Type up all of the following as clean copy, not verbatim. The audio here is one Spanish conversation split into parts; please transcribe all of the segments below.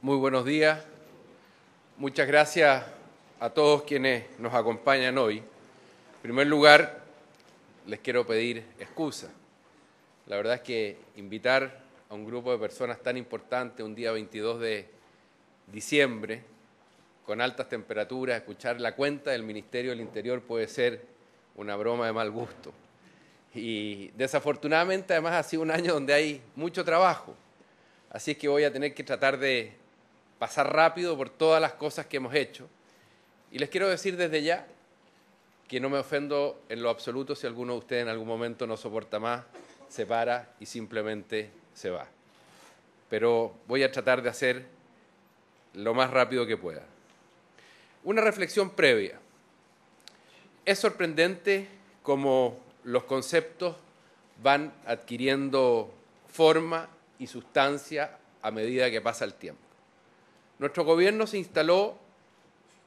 Muy buenos días. Muchas gracias a todos quienes nos acompañan hoy. En primer lugar, les quiero pedir excusa. La verdad es que invitar a un grupo de personas tan importante un día 22 de diciembre, con altas temperaturas, escuchar la cuenta del Ministerio del Interior puede ser una broma de mal gusto. Y desafortunadamente, además, ha sido un año donde hay mucho trabajo. Así es que voy a tener que tratar de pasar rápido por todas las cosas que hemos hecho. Y les quiero decir desde ya que no me ofendo en lo absoluto si alguno de ustedes en algún momento no soporta más, se para y simplemente se va. Pero voy a tratar de hacer lo más rápido que pueda. Una reflexión previa. Es sorprendente cómo los conceptos van adquiriendo forma y sustancia a medida que pasa el tiempo. Nuestro gobierno se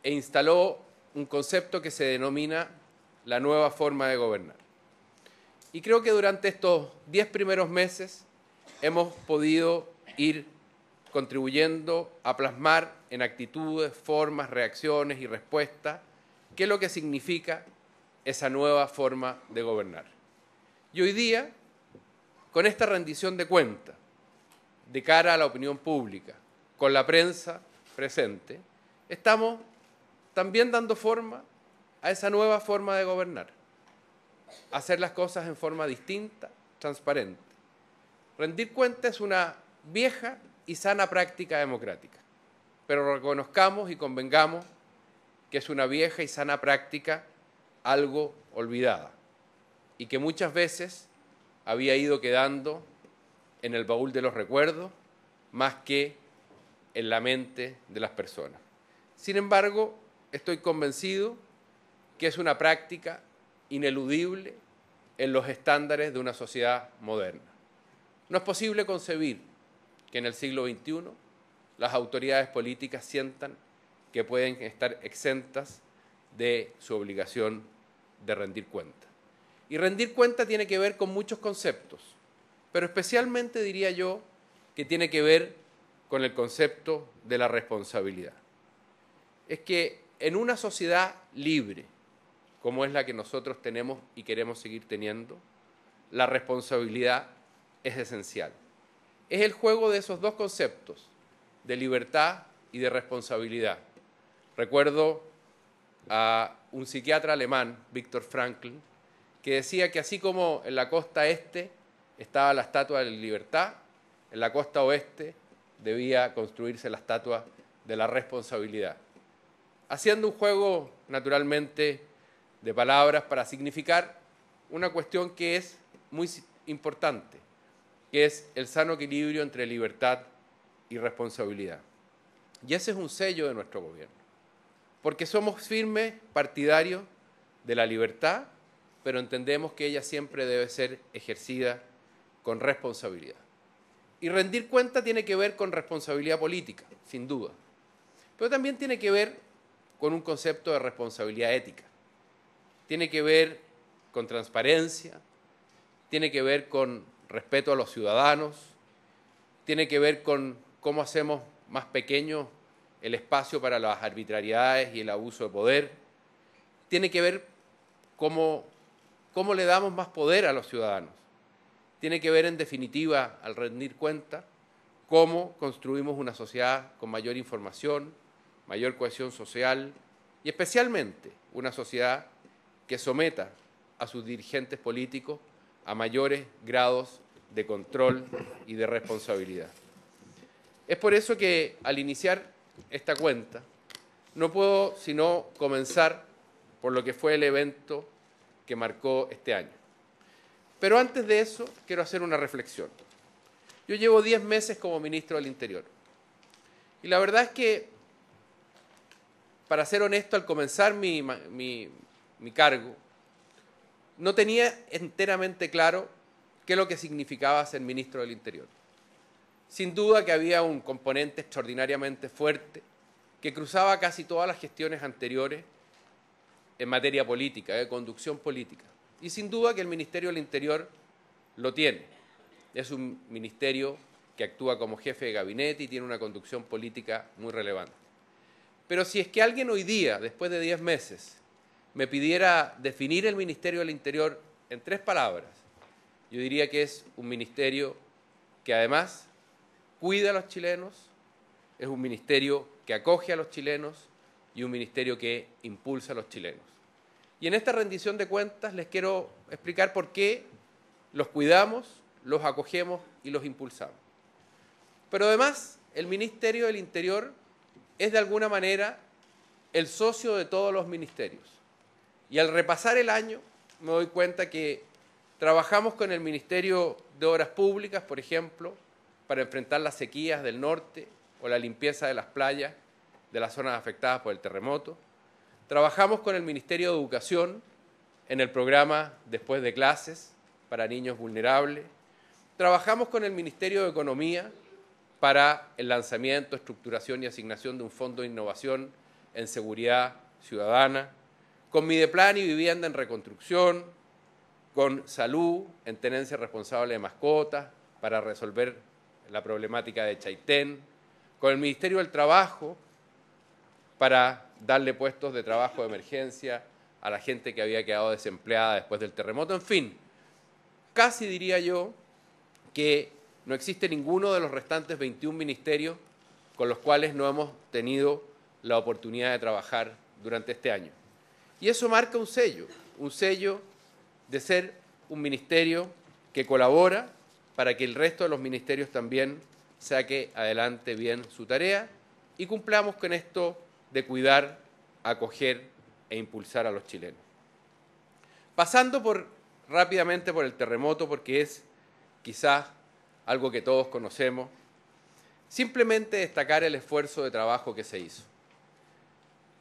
instaló un concepto que se denomina la nueva forma de gobernar. Y creo que durante estos 10 primeros meses hemos podido ir contribuyendo a plasmar en actitudes, formas, reacciones y respuestas qué es lo que significa esa nueva forma de gobernar. Y hoy día, con esta rendición de cuentas, de cara a la opinión pública, con la prensa presente, estamos también dando forma a esa nueva forma de gobernar. Hacer las cosas en forma distinta, transparente. Rendir cuentas es una vieja y sana práctica democrática, pero reconozcamos y convengamos que es una vieja y sana práctica algo olvidada y que muchas veces había ido quedando en el baúl de los recuerdos, más que en la mente de las personas. Sin embargo, estoy convencido que es una práctica ineludible en los estándares de una sociedad moderna. No es posible concebir que en el siglo XXI las autoridades políticas sientan que pueden estar exentas de su obligación de rendir cuenta. Y rendir cuenta tiene que ver con muchos conceptos, pero especialmente diría yo que tiene que ver con el concepto de la responsabilidad. Es que en una sociedad libre, como es la que nosotros tenemos y queremos seguir teniendo, la responsabilidad es esencial. Es el juego de esos dos conceptos, de libertad y de responsabilidad. Recuerdo a un psiquiatra alemán, Viktor Frankl, que decía que así como en la costa este estaba la estatua de la libertad, en la costa oeste debía construirse la estatua de la responsabilidad. Haciendo un juego, naturalmente, de palabras para significar una cuestión que es muy importante, que es el sano equilibrio entre libertad y responsabilidad. Y ese es un sello de nuestro gobierno, porque somos firmes partidarios de la libertad, pero entendemos que ella siempre debe ser ejercida con responsabilidad. Y rendir cuenta tiene que ver con responsabilidad política, sin duda, pero también tiene que ver con un concepto de responsabilidad ética, tiene que ver con transparencia, tiene que ver con respeto a los ciudadanos, tiene que ver con cómo hacemos más pequeño el espacio para las arbitrariedades y el abuso de poder, tiene que ver cómo le damos más poder a los ciudadanos. Tiene que ver, en definitiva, al rendir cuenta, cómo construimos una sociedad con mayor información, mayor cohesión social y especialmente una sociedad que someta a sus dirigentes políticos a mayores grados de control y de responsabilidad. Es por eso que al iniciar esta cuenta no puedo sino comenzar por lo que fue el evento que marcó este año. Pero antes de eso, quiero hacer una reflexión. Yo llevo 10 meses como ministro del Interior. Y la verdad es que, para ser honesto, al comenzar mi cargo, no tenía enteramente claro qué es lo que significaba ser ministro del Interior. Sin duda que había un componente extraordinariamente fuerte que cruzaba casi todas las gestiones anteriores en materia política, de conducción política. Y sin duda que el Ministerio del Interior lo tiene. Es un ministerio que actúa como jefe de gabinete y tiene una conducción política muy relevante. Pero si es que alguien hoy día, después de 10 meses, me pidiera definir el Ministerio del Interior en 3 palabras, yo diría que es un ministerio que además cuida a los chilenos, es un ministerio que acoge a los chilenos y un ministerio que impulsa a los chilenos. Y en esta rendición de cuentas les quiero explicar por qué los cuidamos, los acogemos y los impulsamos. Pero además, el Ministerio del Interior es de alguna manera el socio de todos los ministerios. Y al repasar el año me doy cuenta que trabajamos con el Ministerio de Obras Públicas, por ejemplo, para enfrentar las sequías del norte o la limpieza de las playas de las zonas afectadas por el terremoto. Trabajamos con el Ministerio de Educación en el programa Después de Clases para niños vulnerables. Trabajamos con el Ministerio de Economía para el lanzamiento, estructuración y asignación de un fondo de innovación en seguridad ciudadana, con Mideplan y vivienda en reconstrucción, con salud en tenencia responsable de mascotas para resolver la problemática de Chaitén, con el Ministerio del Trabajo para darle puestos de trabajo de emergencia a la gente que había quedado desempleada después del terremoto. En fin, casi diría yo que no existe ninguno de los restantes 21 ministerios con los cuales no hemos tenido la oportunidad de trabajar durante este año. Y eso marca un sello de ser un ministerio que colabora para que el resto de los ministerios también saque adelante bien su tarea y cumplamos con esto de cuidar, acoger e impulsar a los chilenos. Pasando rápidamente por el terremoto, porque es quizás algo que todos conocemos, simplemente destacar el esfuerzo de trabajo que se hizo.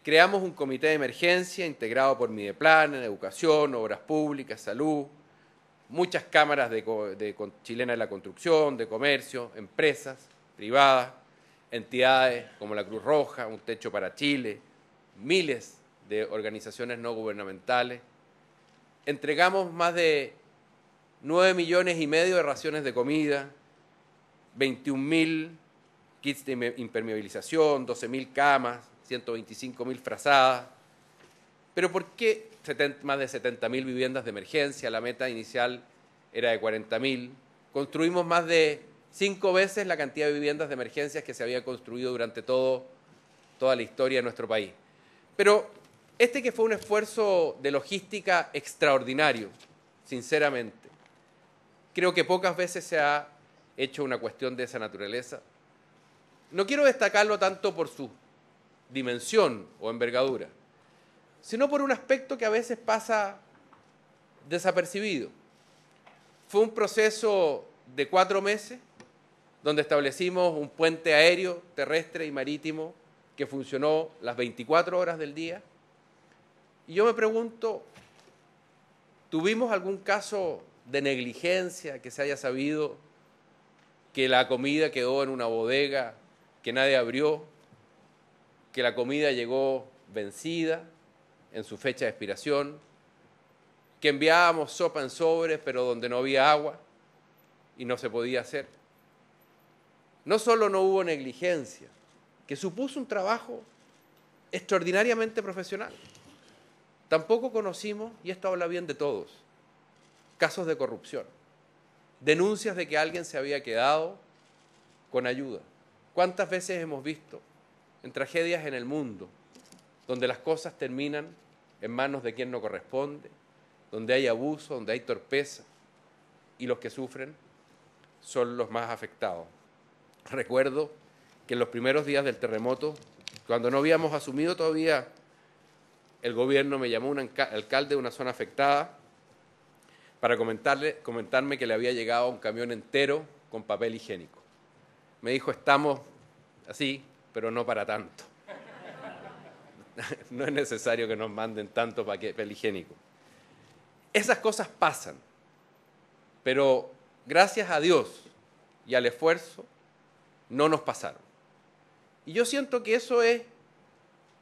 Creamos un comité de emergencia integrado por Mideplan, Educación, Obras Públicas, Salud, muchas cámaras de chilenas de la construcción, de comercio, empresas privadas, entidades como la Cruz Roja, Un Techo para Chile, miles de organizaciones no gubernamentales. Entregamos más de 9,5 millones de raciones de comida, 21.000 kits de impermeabilización, 12.000 camas, 125.000 frazadas. ¿Pero por qué más de 70.000 viviendas de emergencia? La meta inicial era de 40.000. Construimos más de 5 veces la cantidad de viviendas de emergencias que se había construido durante toda la historia de nuestro país. Pero este que fue un esfuerzo de logística extraordinario, sinceramente. Creo que pocas veces se ha hecho una cuestión de esa naturaleza. No quiero destacarlo tanto por su dimensión o envergadura, sino por un aspecto que a veces pasa desapercibido. Fue un proceso de 4 meses donde establecimos un puente aéreo, terrestre y marítimo que funcionó las 24 horas del día. Y yo me pregunto, ¿tuvimos algún caso de negligencia que se haya sabido que la comida quedó en una bodega que nadie abrió, que la comida llegó vencida en su fecha de expiración, que enviábamos sopa en sobres pero donde no había agua y no se podía hacer? No solo no hubo negligencia, que supuso un trabajo extraordinariamente profesional, tampoco conocimos, y esto habla bien de todos, casos de corrupción, denuncias de que alguien se había quedado con ayuda. ¿Cuántas veces hemos visto en tragedias en el mundo donde las cosas terminan en manos de quien no corresponde, donde hay abuso, donde hay torpeza, y los que sufren son los más afectados? Recuerdo que en los primeros días del terremoto, cuando no habíamos asumido todavía el gobierno, me llamó un alcalde de una zona afectada para comentarme que le había llegado un camión entero con papel higiénico. Me dijo, estamos así, pero no para tanto. No es necesario que nos manden tanto papel higiénico. Esas cosas pasan, pero gracias a Dios y al esfuerzo no nos pasaron. Y yo siento que eso es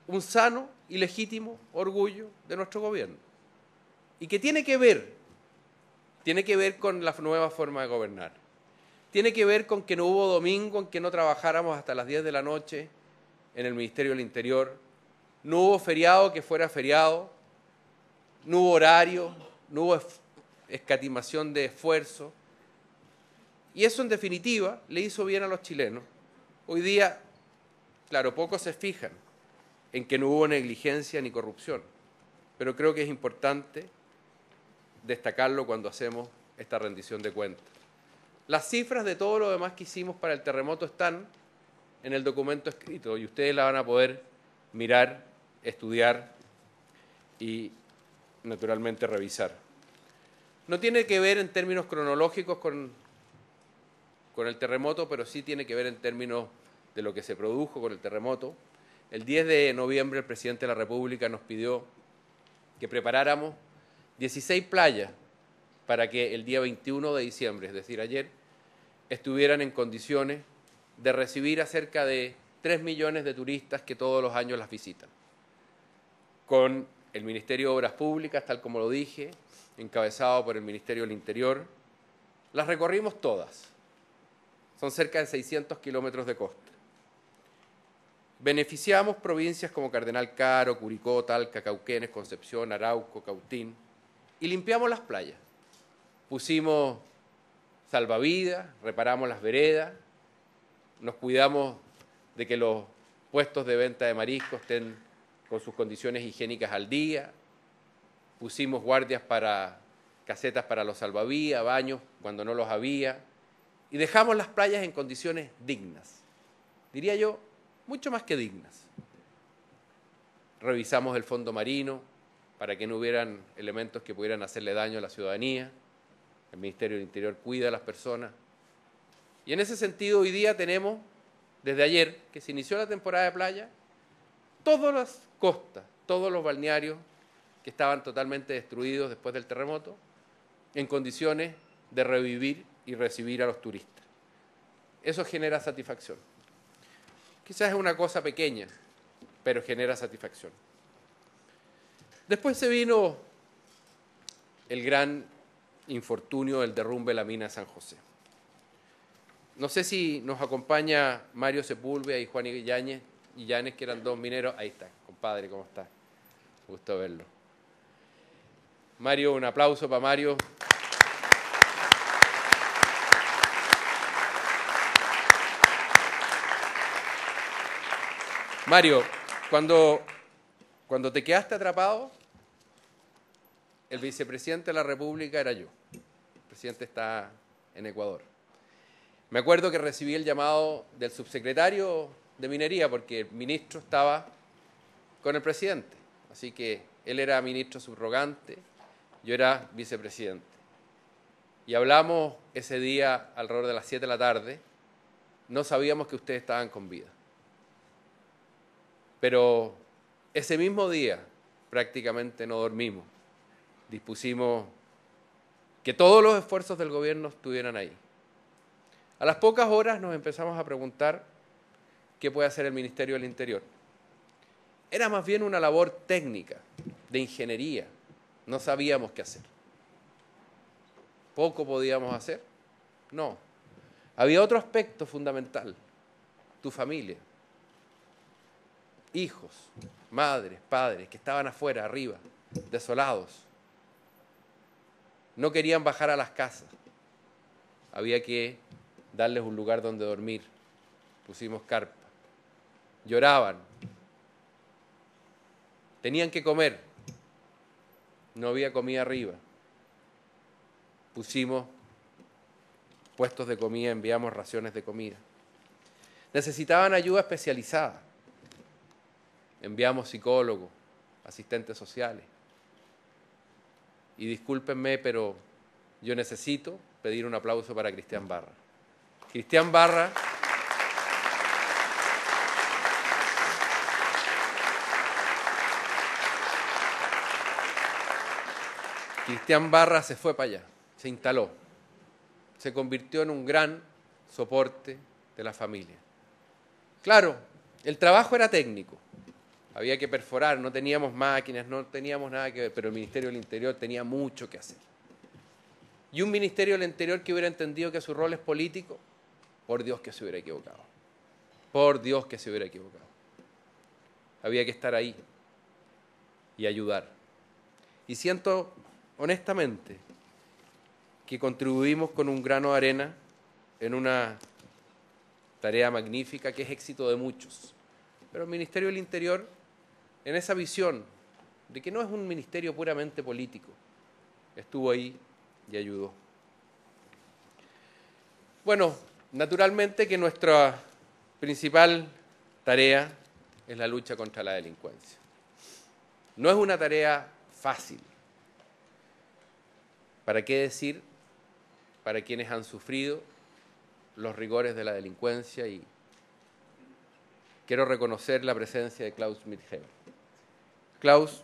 un sano y legítimo orgullo de nuestro gobierno y que tiene que ver con la nueva forma de gobernar. tiene que ver con que no hubo domingo en que no trabajáramos hasta las 10 de la noche en el Ministerio del Interior, no hubo feriado que fuera feriado, no hubo horario, no hubo escatimación de esfuerzo. Y eso, en definitiva, le hizo bien a los chilenos. Hoy día, claro, pocos se fijan en que no hubo negligencia ni corrupción, pero creo que es importante destacarlo cuando hacemos esta rendición de cuentas. Las cifras de todo lo demás que hicimos para el terremoto están en el documento escrito y ustedes la van a poder mirar, estudiar y, naturalmente, revisar. No tiene que ver en términos cronológicos con el terremoto, pero sí tiene que ver en términos de lo que se produjo con el terremoto. El 10 de noviembre el presidente de la República nos pidió que preparáramos 16 playas para que el día 21 de diciembre, es decir, ayer, estuvieran en condiciones de recibir a cerca de 3 millones de turistas que todos los años las visitan. Con el Ministerio de Obras Públicas, tal como lo dije, encabezado por el Ministerio del Interior, las recorrimos todas. Son cerca de 600 kilómetros de costa. Beneficiamos provincias como Cardenal Caro, Curicó, Talca, Cauquenes, Concepción, Arauco, Cautín, y limpiamos las playas. Pusimos salvavidas, reparamos las veredas, nos cuidamos de que los puestos de venta de mariscos estén con sus condiciones higiénicas al día, pusimos guardias para casetas para los salvavidas, baños cuando no los había, y dejamos las playas en condiciones dignas, diría yo, mucho más que dignas. Revisamos el fondo marino para que no hubieran elementos que pudieran hacerle daño a la ciudadanía. El Ministerio del Interior cuida a las personas. Y en ese sentido, hoy día tenemos, desde ayer, que se inició la temporada de playa, todas las costas, todos los balnearios que estaban totalmente destruidos después del terremoto, en condiciones de revivir y recibir a los turistas. Eso genera satisfacción. Quizás es una cosa pequeña, pero genera satisfacción. Después se vino el gran infortunio del derrumbe de la mina de San José. No sé si nos acompaña Mario Sepulveda y Juan Illáñez, que eran dos mineros. Ahí está, compadre, ¿cómo está? Gusto verlo. Mario, un aplauso para Mario. Mario, cuando te quedaste atrapado, el vicepresidente de la República era yo. El presidente está en Ecuador. Me acuerdo que recibí el llamado del subsecretario de Minería porque el ministro estaba con el presidente. Así que él era ministro subrogante, yo era vicepresidente. Y hablamos ese día alrededor de las 7 de la tarde. No sabíamos que ustedes estaban con vida. Pero ese mismo día prácticamente no dormimos. Dispusimos que todos los esfuerzos del gobierno estuvieran ahí. A las pocas horas nos empezamos a preguntar qué puede hacer el Ministerio del Interior. Era más bien una labor técnica, de ingeniería. No sabíamos qué hacer. ¿Poco podíamos hacer? No. Había otro aspecto fundamental, tu familia. Hijos, madres, padres, que estaban afuera, arriba, desolados. No querían bajar a las casas. Había que darles un lugar donde dormir. Pusimos carpa. Lloraban. Tenían que comer. No había comida arriba. Pusimos puestos de comida, enviamos raciones de comida. Necesitaban ayuda especializada. Enviamos psicólogos, asistentes sociales. Y discúlpenme, pero yo necesito pedir un aplauso para Cristian Barra. Cristian Barra se fue para allá, se instaló. Se convirtió en un gran soporte de la familia. Claro, el trabajo era técnico. Había que perforar, no teníamos máquinas, no teníamos nada que ver, pero el Ministerio del Interior tenía mucho que hacer. y un Ministerio del Interior que hubiera entendido que su rol es político, por Dios que se hubiera equivocado. Por Dios que se hubiera equivocado. Había que estar ahí y ayudar. Y siento, honestamente, que contribuimos con un grano de arena en una tarea magnífica que es éxito de muchos. Pero el Ministerio del Interior, en esa visión de que no es un ministerio puramente político, estuvo ahí y ayudó. Bueno, naturalmente que nuestra principal tarea es la lucha contra la delincuencia. No es una tarea fácil. ¿Para qué decir? Para quienes han sufrido los rigores de la delincuencia, y quiero reconocer la presencia de Klaus Mitgen. Klaus,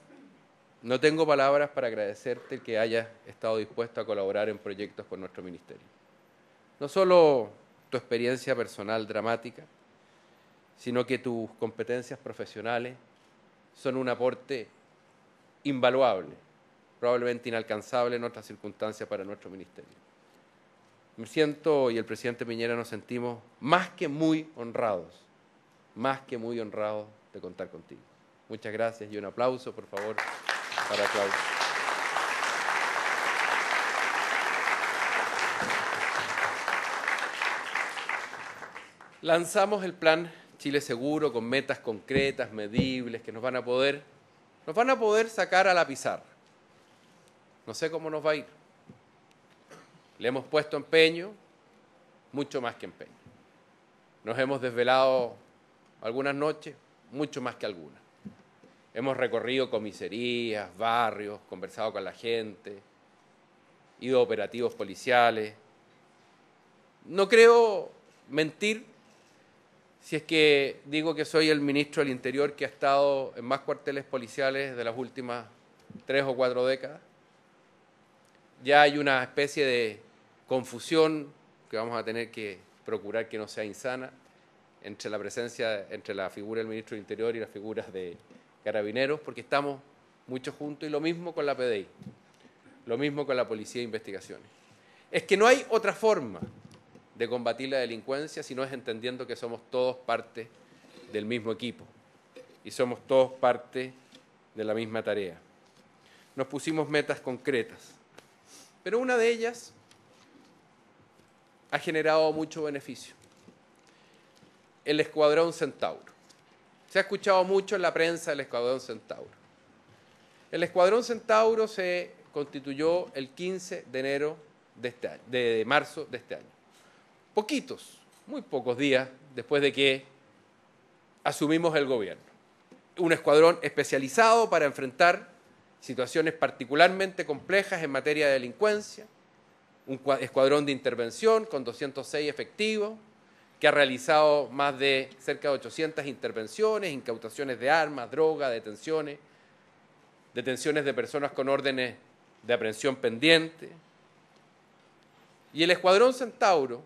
no tengo palabras para agradecerte que hayas estado dispuesto a colaborar en proyectos con nuestro ministerio. No solo tu experiencia personal dramática, sino que tus competencias profesionales son un aporte invaluable, probablemente inalcanzable en otras circunstancias para nuestro ministerio. Me siento, y el presidente Piñera nos sentimos, más que muy honrados de contar contigo. Muchas gracias y un aplauso, por favor, para Klaus. Lanzamos el Plan Chile Seguro con metas concretas, medibles, que nos van a poder sacar a la pizarra. No sé cómo nos va a ir. Le hemos puesto empeño, mucho más que empeño. Nos hemos desvelado algunas noches, mucho más que algunas. Hemos recorrido comisarías, barrios, conversado con la gente, ido a operativos policiales. No creo mentir si es que digo que soy el ministro del Interior que ha estado en más cuarteles policiales de las últimas 3 o 4 décadas. Ya hay una especie de confusión que vamos a tener que procurar que no sea insana entre la presencia, entre la figura del ministro del Interior y las figuras de Carabineros, porque estamos muchos juntos, y lo mismo con la PDI, lo mismo con la Policía de Investigaciones. Es que no hay otra forma de combatir la delincuencia si no es entendiendo que somos todos parte del mismo equipo y somos todos parte de la misma tarea. Nos pusimos metas concretas, pero una de ellas ha generado mucho beneficio: el Escuadrón Centauro. Se ha escuchado mucho en la prensa del Escuadrón Centauro. El Escuadrón Centauro se constituyó el 15 de enero de este año, de marzo de este año. Poquitos, muy pocos días después de que asumimos el gobierno. Un escuadrón especializado para enfrentar situaciones particularmente complejas en materia de delincuencia, un escuadrón de intervención con 206 efectivos, que ha realizado más de cerca de 800 intervenciones, incautaciones de armas, drogas, detenciones de personas con órdenes de aprehensión pendiente. Y el Escuadrón Centauro,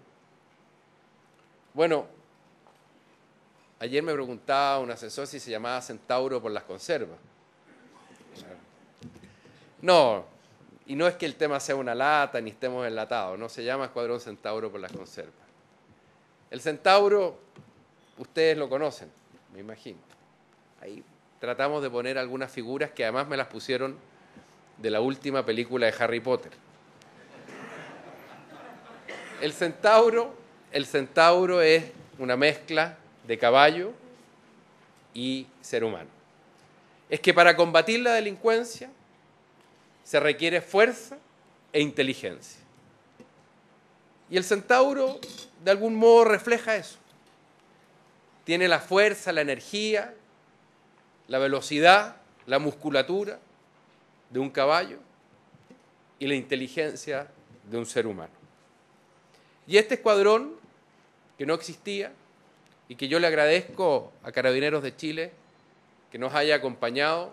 bueno, ayer me preguntaba un asesor si se llamaba Centauro por las conservas. No, y no es que el tema sea una lata ni estemos enlatados, no se llama Escuadrón Centauro por las conservas. El centauro, ustedes lo conocen, me imagino. Ahí tratamos de poner algunas figuras que además me las pusieron de la última película de Harry Potter. El centauro es una mezcla de caballo y ser humano. Es que para combatir la delincuencia se requiere fuerza e inteligencia. Y el centauro, de algún modo, refleja eso. Tiene la fuerza, la energía, la velocidad, la musculatura de un caballo y la inteligencia de un ser humano. Y este escuadrón, que no existía y que yo le agradezco a Carabineros de Chile que nos haya acompañado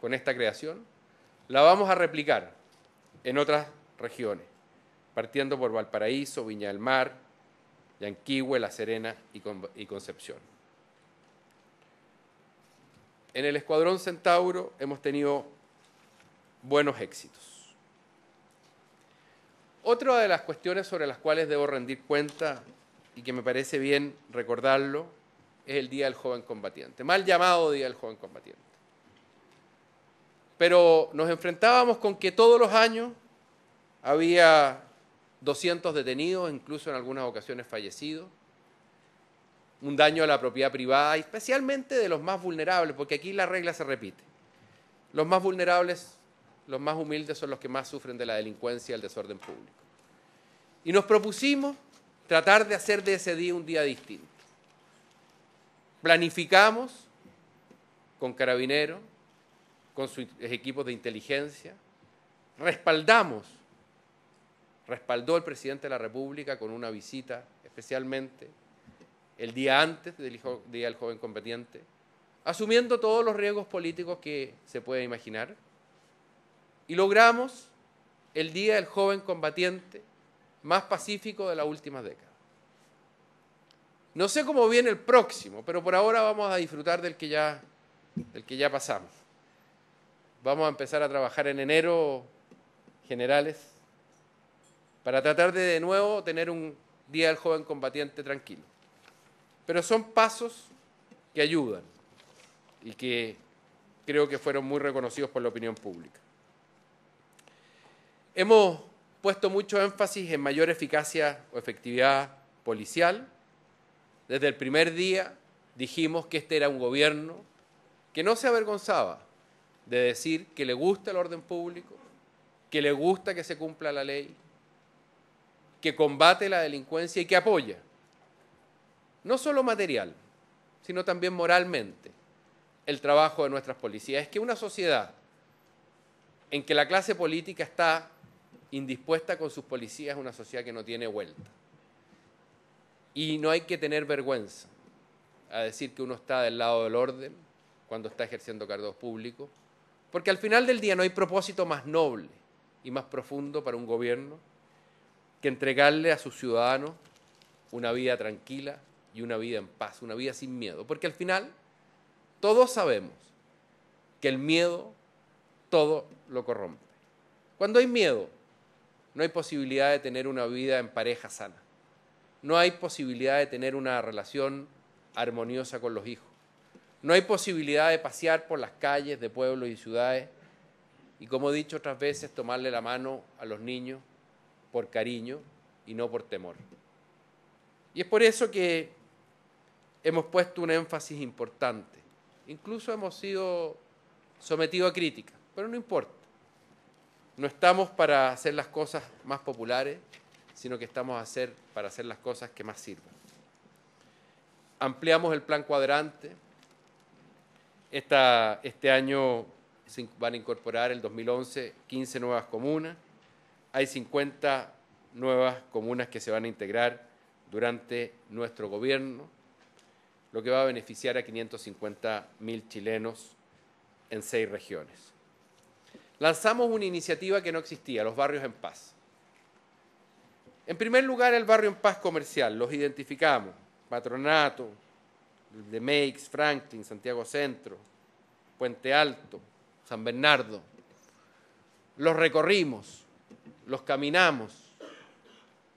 con esta creación, la vamos a replicar en otras regiones, partiendo por Valparaíso, Viña del Mar, Yanquihue, La Serena y Concepción. En el Escuadrón Centauro hemos tenido buenos éxitos. Otra de las cuestiones sobre las cuales debo rendir cuenta y que me parece bien recordarlo es el Día del Joven Combatiente, mal llamado Día del Joven Combatiente. Pero nos enfrentábamos con que todos los años había 200 detenidos, incluso en algunas ocasiones fallecidos, un daño a la propiedad privada, y especialmente de los más vulnerables, porque aquí la regla se repite. Los más vulnerables, los más humildes son los que más sufren de la delincuencia y el desorden público. Y nos propusimos tratar de hacer de ese día un día distinto. Planificamos con Carabineros, con sus equipos de inteligencia, respaldó el presidente de la República con una visita especialmente el día antes del Día del Joven Combatiente, asumiendo todos los riesgos políticos que se puede imaginar, y logramos el Día del Joven Combatiente más pacífico de las últimas décadas. No sé cómo viene el próximo, pero por ahora vamos a disfrutar del que ya pasamos. Vamos a empezar a trabajar en enero, generales, para tratar de nuevo tener un Día del Joven Combatiente tranquilo. Pero son pasos que ayudan y que creo que fueron muy reconocidos por la opinión pública. Hemos puesto mucho énfasis en mayor eficacia o efectividad policial. Desde el primer día dijimos que este era un gobierno que no se avergonzaba de decir que le gusta el orden público, que le gusta que se cumpla la ley, que combate la delincuencia y que apoya, no solo material, sino también moralmente, el trabajo de nuestras policías. Es que una sociedad en que la clase política está indispuesta con sus policías es una sociedad que no tiene vuelta. Y no hay que tener vergüenza a decir que uno está del lado del orden cuando está ejerciendo cargos públicos, porque al final del día no hay propósito más noble y más profundo para un gobierno que entregarle a sus ciudadanos una vida tranquila y una vida en paz, una vida sin miedo. Porque al final todos sabemos que el miedo todo lo corrompe. Cuando hay miedo, no hay posibilidad de tener una vida en pareja sana. No hay posibilidad de tener una relación armoniosa con los hijos. No hay posibilidad de pasear por las calles de pueblos y ciudades y, como he dicho otras veces, tomarle la mano a los niños por cariño y no por temor. Y es por eso que hemos puesto un énfasis importante. Incluso hemos sido sometidos a crítica, pero no importa. No estamos para hacer las cosas más populares, sino que estamos para hacer las cosas que más sirvan. Ampliamos el plan cuadrante. Este año se van a incorporar, el 2011, 15 nuevas comunas. Hay 50 nuevas comunas que se van a integrar durante nuestro gobierno, lo que va a beneficiar a 550.000 chilenos en 6 regiones. Lanzamos una iniciativa que no existía, los Barrios en Paz. En primer lugar, el Barrio en Paz comercial, los identificamos, Patronato, de MACS, Franklin, Santiago Centro, Puente Alto, San Bernardo. Los recorrimos, los caminamos,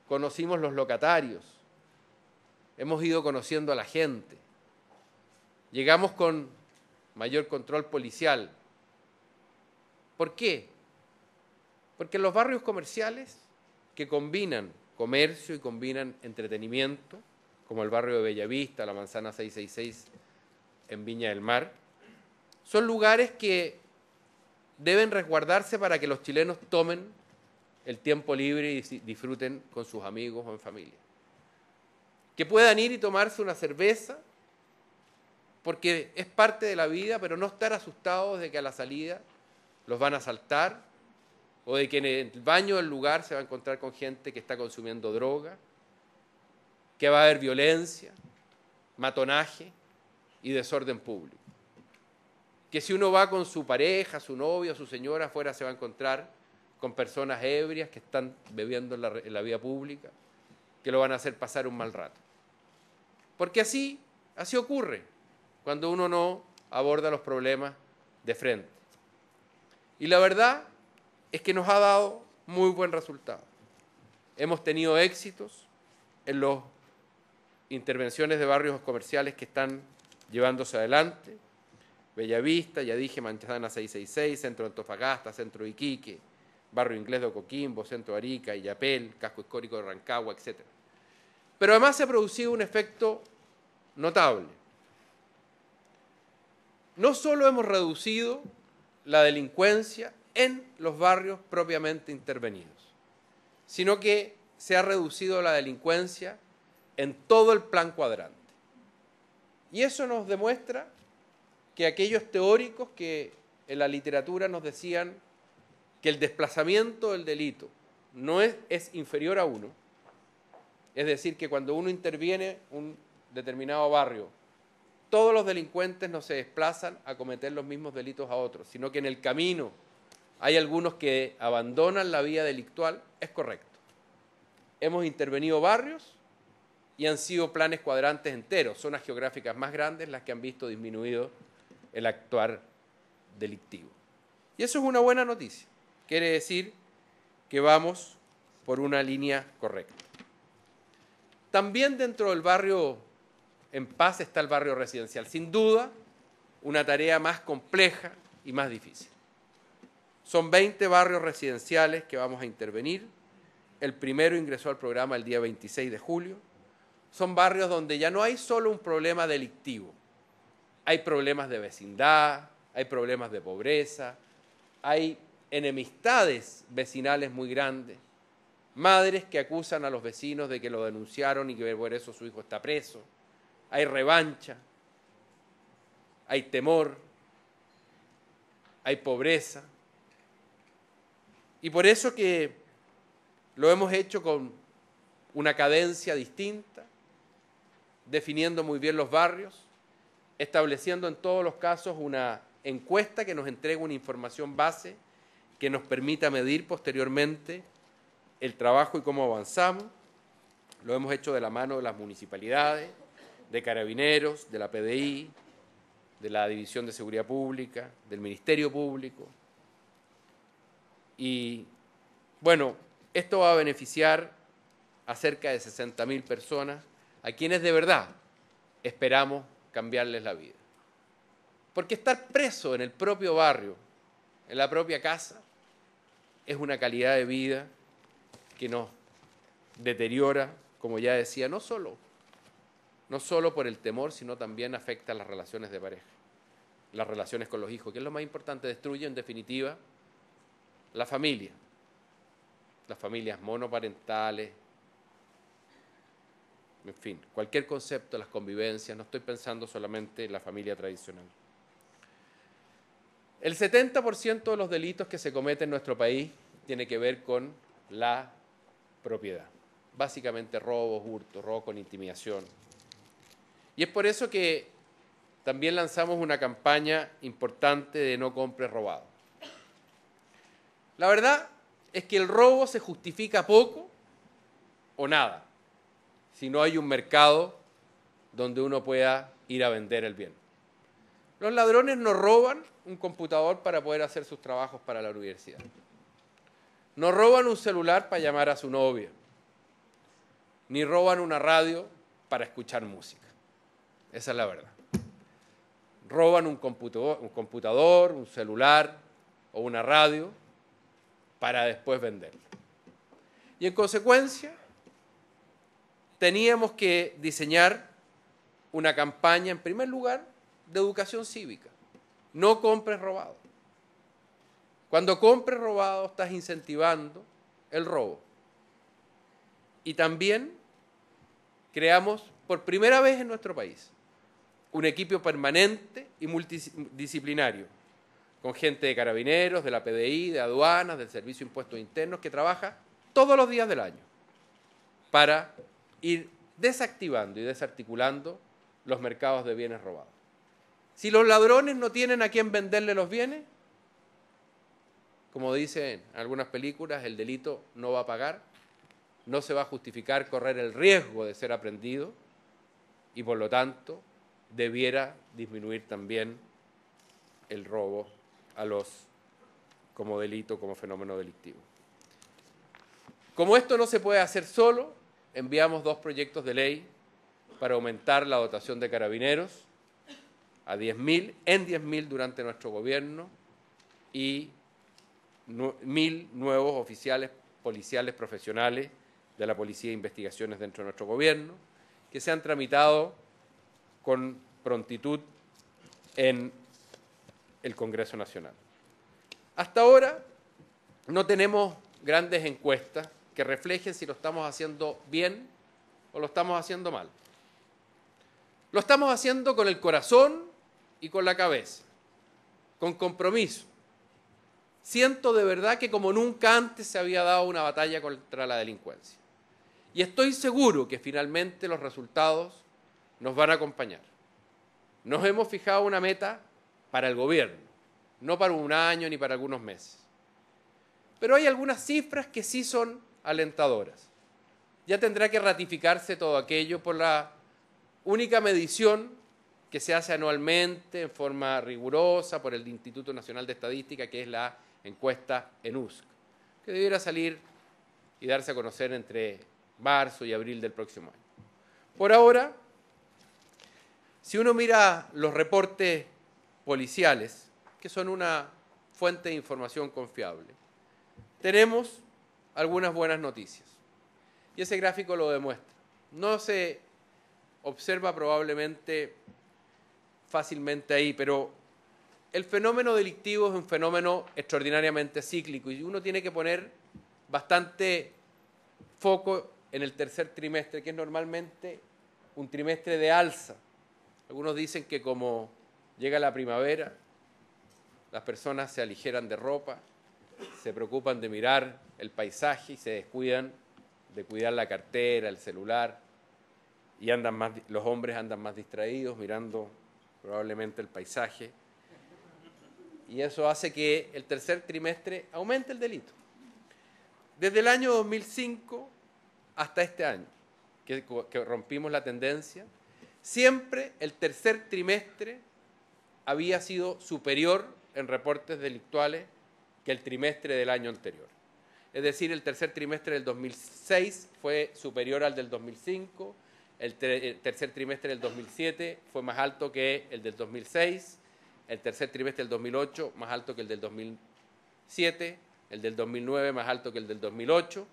conocimos los locatarios, hemos ido conociendo a la gente, llegamos con mayor control policial. ¿Por qué? Porque los barrios comerciales que combinan comercio y combinan entretenimiento, como el barrio de Bellavista, la manzana 666 en Viña del Mar, son lugares que deben resguardarse para que los chilenos tomen el tiempo libre y disfruten con sus amigos o en familia. Que puedan ir y tomarse una cerveza, porque es parte de la vida, pero no estar asustados de que a la salida los van a asaltar o de que en el baño del lugar se va a encontrar con gente que está consumiendo droga, que va a haber violencia, matonaje y desorden público. Que si uno va con su pareja, su novio, su señora afuera, se va a encontrar con personas ebrias que están bebiendo en la vía pública, que lo van a hacer pasar un mal rato. Porque así ocurre cuando uno no aborda los problemas de frente. Y la verdad es que nos ha dado muy buen resultado. Hemos tenido éxitos en las intervenciones de barrios comerciales que están llevándose adelante. Bellavista, ya dije, Manzana 666, Centro de Antofagasta, Centro de Iquique, Barrio Inglés de Coquimbo, Centro de Arica, Illapel, Casco Histórico de Rancagua, etc. Pero además se ha producido un efecto notable. No solo hemos reducido la delincuencia en los barrios propiamente intervenidos, sino que se ha reducido la delincuencia en todo el plan cuadrante. Y eso nos demuestra que aquellos teóricos que en la literatura nos decían que el desplazamiento del delito no es inferior a 1, es decir, que cuando uno interviene un determinado barrio, todos los delincuentes no se desplazan a cometer los mismos delitos a otros, sino que en el camino hay algunos que abandonan la vía delictual, es correcto. Hemos intervenido barrios y han sido planes cuadrantes enteros, zonas geográficas más grandes las que han visto disminuido el actuar delictivo. Y eso es una buena noticia. Quiere decir que vamos por una línea correcta. También dentro del barrio en Paz está el barrio residencial. Sin duda, una tarea más compleja y más difícil. Son 20 barrios residenciales que vamos a intervenir. El primero ingresó al programa el día 26 de julio. Son barrios donde ya no hay solo un problema delictivo. Hay problemas de vecindad, hay problemas de pobreza, hay enemistades vecinales muy grandes, madres que acusan a los vecinos de que lo denunciaron y que por eso su hijo está preso, hay revancha, hay temor, hay pobreza. Y por eso que lo hemos hecho con una cadencia distinta, definiendo muy bien los barrios, estableciendo en todos los casos una encuesta que nos entregue una información base que nos permita medir posteriormente el trabajo y cómo avanzamos. Lo hemos hecho de la mano de las municipalidades, de Carabineros, de la PDI, de la División de Seguridad Pública, del Ministerio Público. Y bueno, esto va a beneficiar a cerca de 60.000 personas a quienes de verdad esperamos cambiarles la vida. Porque estar preso en el propio barrio, en la propia casa, es una calidad de vida que nos deteriora, como ya decía, no solo por el temor, sino también afecta las relaciones de pareja, las relaciones con los hijos, que es lo más importante, destruye en definitiva la familia, las familias monoparentales, en fin, cualquier concepto, las convivencias, no estoy pensando solamente en la familia tradicional. El 70% de los delitos que se cometen en nuestro país tiene que ver con la propiedad, básicamente robos, hurtos, robos con intimidación. Y es por eso que también lanzamos una campaña importante de no compres robado. La verdad es que el robo se justifica poco o nada, si no hay un mercado donde uno pueda ir a vender el bien. Los ladrones no roban un computador para poder hacer sus trabajos para la universidad. No roban un celular para llamar a su novia. Ni roban una radio para escuchar música. Esa es la verdad. Roban un computador, un celular o una radio para después venderlo. Y en consecuencia, teníamos que diseñar una campaña, en primer lugar, de educación cívica. No compres robado. Cuando compres robado, estás incentivando el robo. Y también creamos, por primera vez en nuestro país, un equipo permanente y multidisciplinario, con gente de Carabineros, de la PDI, de Aduanas, del Servicio de Impuestos Internos, que trabaja todos los días del año para ir desactivando y desarticulando los mercados de bienes robados. Si los ladrones no tienen a quién venderle los bienes, como dicen algunas películas, el delito no va a pagar, no se va a justificar correr el riesgo de ser aprendido y por lo tanto debiera disminuir también el robo como delito, como fenómeno delictivo. Como esto no se puede hacer solo, enviamos 2 proyectos de ley para aumentar la dotación de carabineros a 10.000, en 10.000 durante nuestro gobierno, y 1.000 nuevos oficiales policiales profesionales de la Policía de Investigaciones dentro de nuestro gobierno, que se han tramitado con prontitud en el Congreso Nacional. Hasta ahora no tenemos grandes encuestas que reflejen si lo estamos haciendo bien o lo estamos haciendo mal. Lo estamos haciendo con el corazón y con la cabeza, con compromiso. Siento de verdad que como nunca antes se había dado una batalla contra la delincuencia. Y estoy seguro que finalmente los resultados nos van a acompañar. Nos hemos fijado una meta para el gobierno, no para un año ni para algunos meses. Pero hay algunas cifras que sí son alentadoras. Ya tendrá que ratificarse todo aquello por la única medición que se hace anualmente en forma rigurosa por el Instituto Nacional de Estadística, que es la encuesta ENUSC, que debiera salir y darse a conocer entre marzo y abril del próximo año. Por ahora, si uno mira los reportes policiales, que son una fuente de información confiable, tenemos algunas buenas noticias. Y ese gráfico lo demuestra. No se observa probablemente fácilmente ahí, pero el fenómeno delictivo es un fenómeno extraordinariamente cíclico y uno tiene que poner bastante foco en el tercer trimestre, que es normalmente un trimestre de alza. Algunos dicen que como llega la primavera, las personas se aligeran de ropa, se preocupan de mirar el paisaje y se descuidan de cuidar la cartera, el celular, y los hombres andan más distraídos mirando probablemente el paisaje, y eso hace que el tercer trimestre aumente el delito. Desde el año 2005 hasta este año, que rompimos la tendencia, siempre el tercer trimestre había sido superior en reportes delictuales que el trimestre del año anterior. Es decir, el tercer trimestre del 2006 fue superior al del 2005, el tercer trimestre del 2007 fue más alto que el del 2006, el tercer trimestre del 2008 más alto que el del 2007, el del 2009 más alto que el del 2008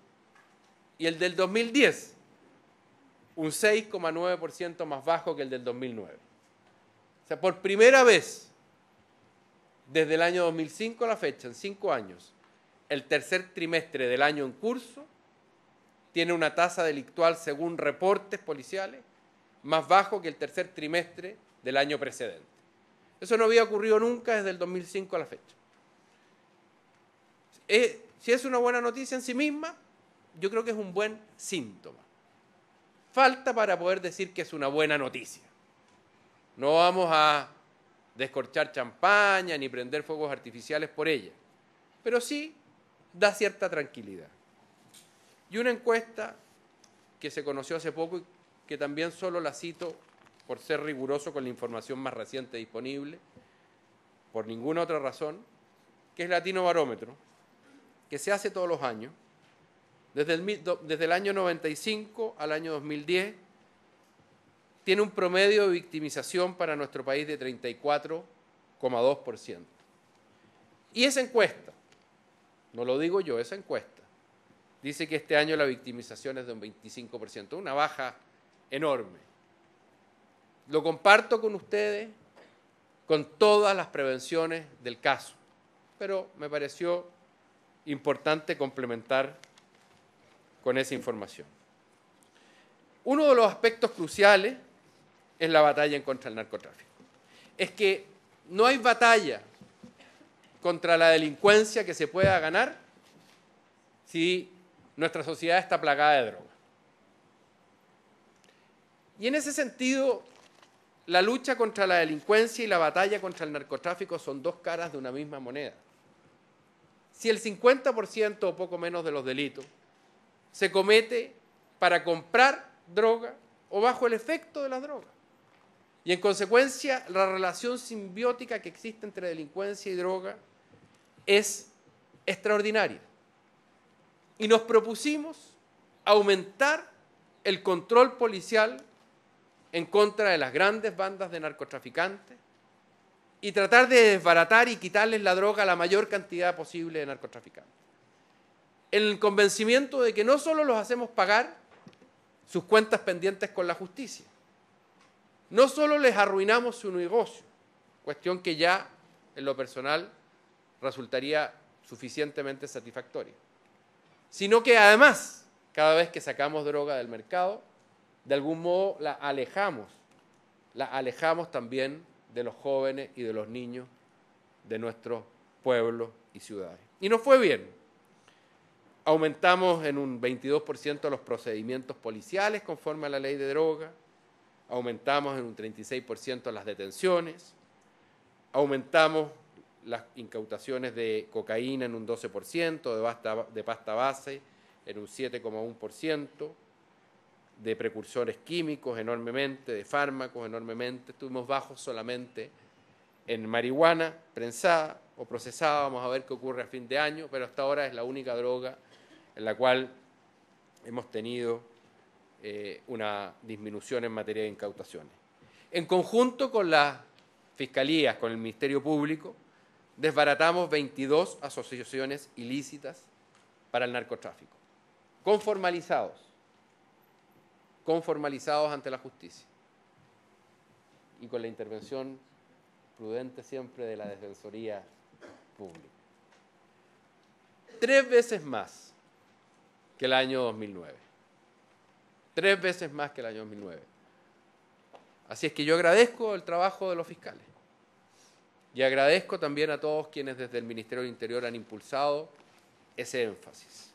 y el del 2010, un 6,9% más bajo que el del 2009. O sea, por primera vez desde el año 2005 a la fecha, en 5 años, el tercer trimestre del año en curso tiene una tasa delictual, según reportes policiales, más bajo que el tercer trimestre del año precedente. Eso no había ocurrido nunca desde el 2005 a la fecha. Si es una buena noticia en sí misma, yo creo que es un buen síntoma. Falta para poder decir que es una buena noticia. No vamos a descorchar champaña ni prender fuegos artificiales por ella, pero sí da cierta tranquilidad. Y una encuesta que se conoció hace poco y que también solo la cito por ser riguroso con la información más reciente disponible, por ninguna otra razón, que es Latino Barómetro, que se hace todos los años, desde el año 95 al año 2010, tiene un promedio de victimización para nuestro país de 34,2%. Y esa encuesta, no lo digo yo, esa encuesta, dice que este año la victimización es de un 25%, una baja enorme. Lo comparto con ustedes con todas las prevenciones del caso, pero me pareció importante complementar con esa información. Uno de los aspectos cruciales es la batalla en contra del narcotráfico. Es que no hay batalla contra la delincuencia que se pueda ganar si nuestra sociedad está plagada de droga. Y en ese sentido, la lucha contra la delincuencia y la batalla contra el narcotráfico son dos caras de una misma moneda. Si el 50% o poco menos de los delitos se comete para comprar droga o bajo el efecto de la droga, y en consecuencia la relación simbiótica que existe entre delincuencia y droga es extraordinaria. y nos propusimos aumentar el control policial en contra de las grandes bandas de narcotraficantes y tratar de desbaratar y quitarles la droga a la mayor cantidad posible de narcotraficantes. En el convencimiento de que no solo los hacemos pagar sus cuentas pendientes con la justicia, no solo les arruinamos su negocio, cuestión que ya en lo personal resultaría suficientemente satisfactoria, sino que además, cada vez que sacamos droga del mercado, de algún modo la alejamos también de los jóvenes y de los niños de nuestros pueblos y ciudades. Y nos fue bien. Aumentamos en un 22% los procedimientos policiales conforme a la ley de droga, aumentamos en un 36% las detenciones, aumentamos las incautaciones de cocaína en un 12%, de pasta base en un 7,1%, de precursores químicos enormemente, de fármacos enormemente. Estuvimos bajos solamente en marihuana prensada o procesada. Vamos a ver qué ocurre a fin de año, pero hasta ahora es la única droga en la cual hemos tenido una disminución en materia de incautaciones. En conjunto con las fiscalías, con el Ministerio Público, desbaratamos 22 asociaciones ilícitas para el narcotráfico, conformalizados ante la justicia y con la intervención prudente siempre de la Defensoría Pública. 3 veces más que el año 2009. 3 veces más que el año 2009. Así es que yo agradezco el trabajo de los fiscales y agradezco también a todos quienes desde el Ministerio del Interior han impulsado ese énfasis.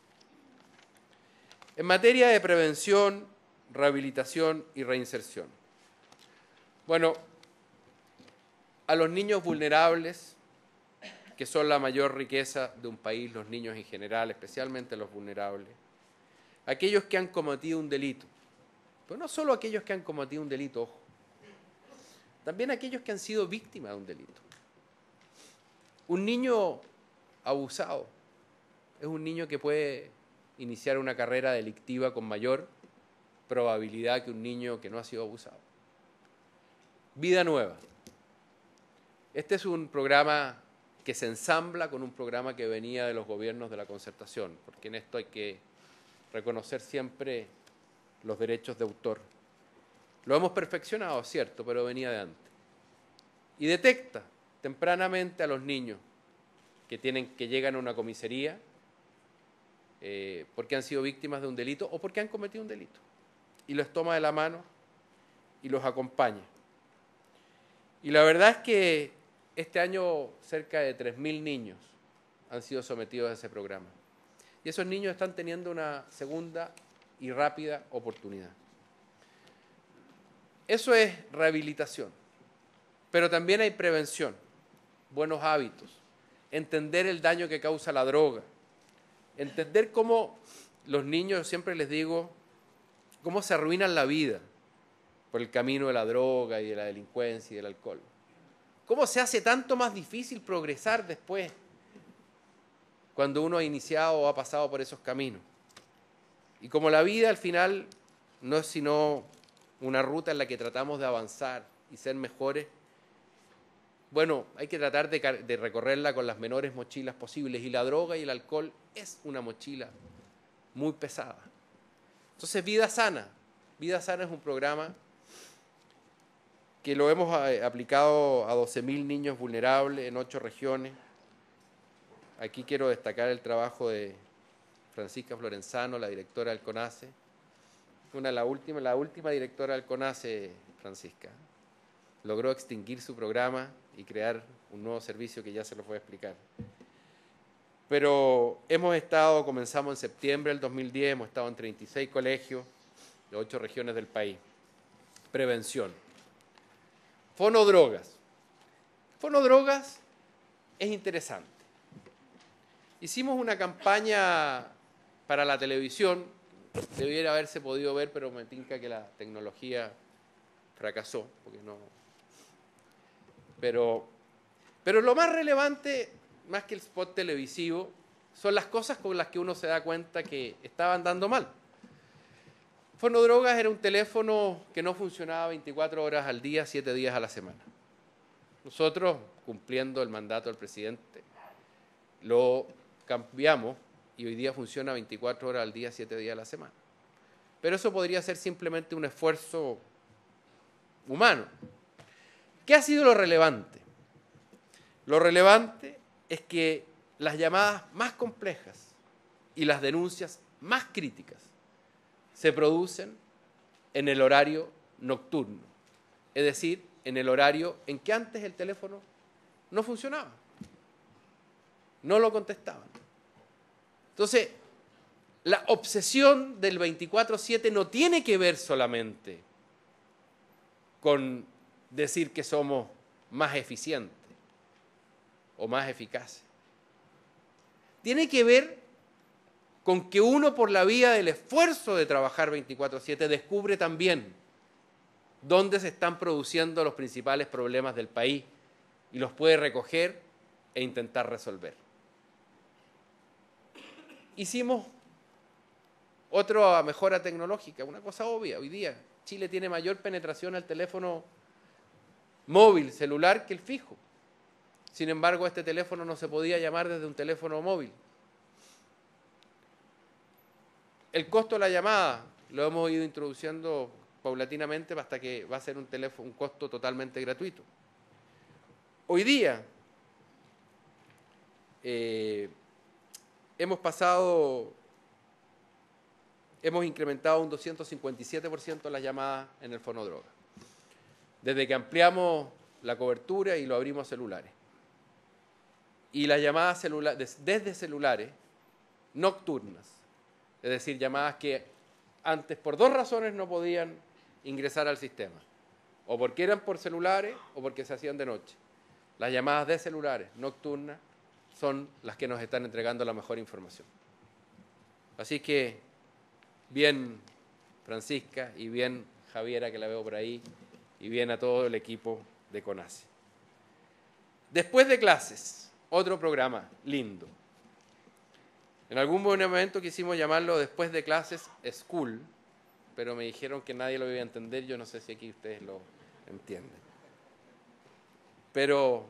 En materia de prevención, rehabilitación y reinserción. Bueno, a los niños vulnerables, que son la mayor riqueza de un país, los niños en general, especialmente los vulnerables, aquellos que han cometido un delito, pero no solo aquellos que han cometido un delito, ojo, también aquellos que han sido víctimas de un delito. Un niño abusado es un niño que puede iniciar una carrera delictiva con mayor probabilidad que un niño que no ha sido abusado. Vida Nueva. Este es un programa que se ensambla con un programa que venía de los gobiernos de la Concertación, porque en esto hay que reconocer siempre los derechos de autor. Lo hemos perfeccionado, cierto, pero venía de antes. Y detecta tempranamente a los niños que llegan a una comisaría porque han sido víctimas de un delito o porque han cometido un delito, y los toma de la mano y los acompaña. Y la verdad es que este año cerca de 3.000 niños han sido sometidos a ese programa. Y esos niños están teniendo una segunda y rápida oportunidad. Eso es rehabilitación, pero también hay prevención, buenos hábitos, entender el daño que causa la droga, entender cómo los niños, yo siempre les digo, cómo se arruinan la vida por el camino de la droga y de la delincuencia y del alcohol. Cómo se hace tanto más difícil progresar después cuando uno ha iniciado o ha pasado por esos caminos. Y como la vida al final no es sino una ruta en la que tratamos de avanzar y ser mejores, bueno, hay que tratar de recorrerla con las menores mochilas posibles, y la droga y el alcohol es una mochila muy pesada. Entonces, Vida Sana. Vida Sana es un programa que lo hemos aplicado a 12.000 niños vulnerables en 8 regiones. Aquí quiero destacar el trabajo de Francisca Florenzano, la directora del CONACE. La última directora del CONACE, Francisca. Logró extinguir su programa y crear un nuevo servicio que ya se los voy a explicar. Pero comenzamos en septiembre del 2010, hemos estado en 36 colegios de 8 regiones del país. Prevención. Fono Drogas. Fono Drogas es interesante. Hicimos una campaña para la televisión, debiera haberse podido ver, pero me tinca que la tecnología fracasó, porque no. Pero lo más relevante, más que el spot televisivo, son las cosas con las que uno se da cuenta que estaba andando mal. Fono Drogas era un teléfono que no funcionaba 24 horas al día, 7 días a la semana. Nosotros, cumpliendo el mandato del presidente, lo cambiamos y hoy día funciona 24 horas al día, 7 días a la semana. Pero eso podría ser simplemente un esfuerzo humano. ¿Qué ha sido lo relevante? Lo relevante es que las llamadas más complejas y las denuncias más críticas se producen en el horario nocturno, es decir, en el horario en que antes el teléfono no funcionaba, no lo contestaban. Entonces, la obsesión del 24/7 no tiene que ver solamente con decir que somos más eficientes o más eficaces. Tiene que ver con que uno, por la vía del esfuerzo de trabajar 24/7, descubre también dónde se están produciendo los principales problemas del país y los puede recoger e intentar resolver. Hicimos otra mejora tecnológica, una cosa obvia. Hoy día Chile tiene mayor penetración al teléfono móvil, celular, que el fijo. Sin embargo, este teléfono no se podía llamar desde un teléfono móvil. El costo de la llamada lo hemos ido introduciendo paulatinamente hasta que va a ser un costo totalmente gratuito. Hoy día hemos incrementado un 257% las llamadas en el Fono Droga, desde que ampliamos la cobertura y lo abrimos a celulares. Y las llamadas desde celulares nocturnas, es decir, llamadas que antes por dos razones no podían ingresar al sistema, o porque eran por celulares o porque se hacían de noche. Las llamadas de celulares nocturnas son las que nos están entregando la mejor información. Así que, bien Francisca y bien Javiera, que la veo por ahí, y bien a todo el equipo de CONACE. Después de clases, otro programa lindo. En algún momento quisimos llamarlo Después de Clases School, pero me dijeron que nadie lo iba a entender. Yo no sé si aquí ustedes lo entienden. Pero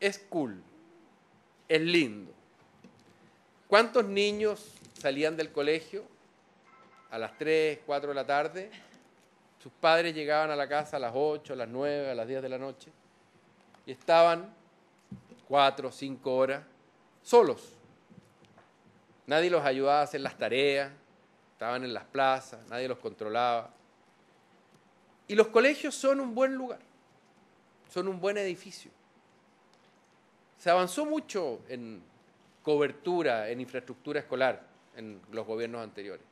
es cool, es lindo. ¿Cuántos niños salían del colegio a las 3, 4 de la tarde? Sus padres llegaban a la casa a las 8, a las 9, a las 10 de la noche y estaban 4 o 5 horas solos. Nadie los ayudaba a hacer las tareas, estaban en las plazas, nadie los controlaba. Y los colegios son un buen lugar, son un buen edificio. Se avanzó mucho en cobertura, en infraestructura escolar en los gobiernos anteriores.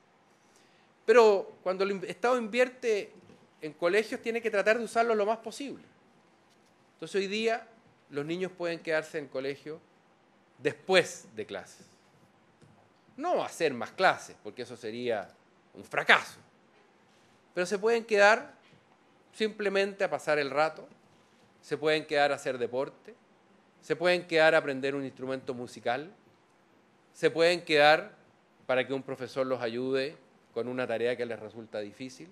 Pero cuando el Estado invierte en colegios tiene que tratar de usarlos lo más posible. Entonces hoy día los niños pueden quedarse en colegio después de clases. No hacer más clases, porque eso sería un fracaso. Pero se pueden quedar simplemente a pasar el rato, se pueden quedar a hacer deporte, se pueden quedar a aprender un instrumento musical, se pueden quedar para que un profesor los ayude con una tarea que les resulta difícil,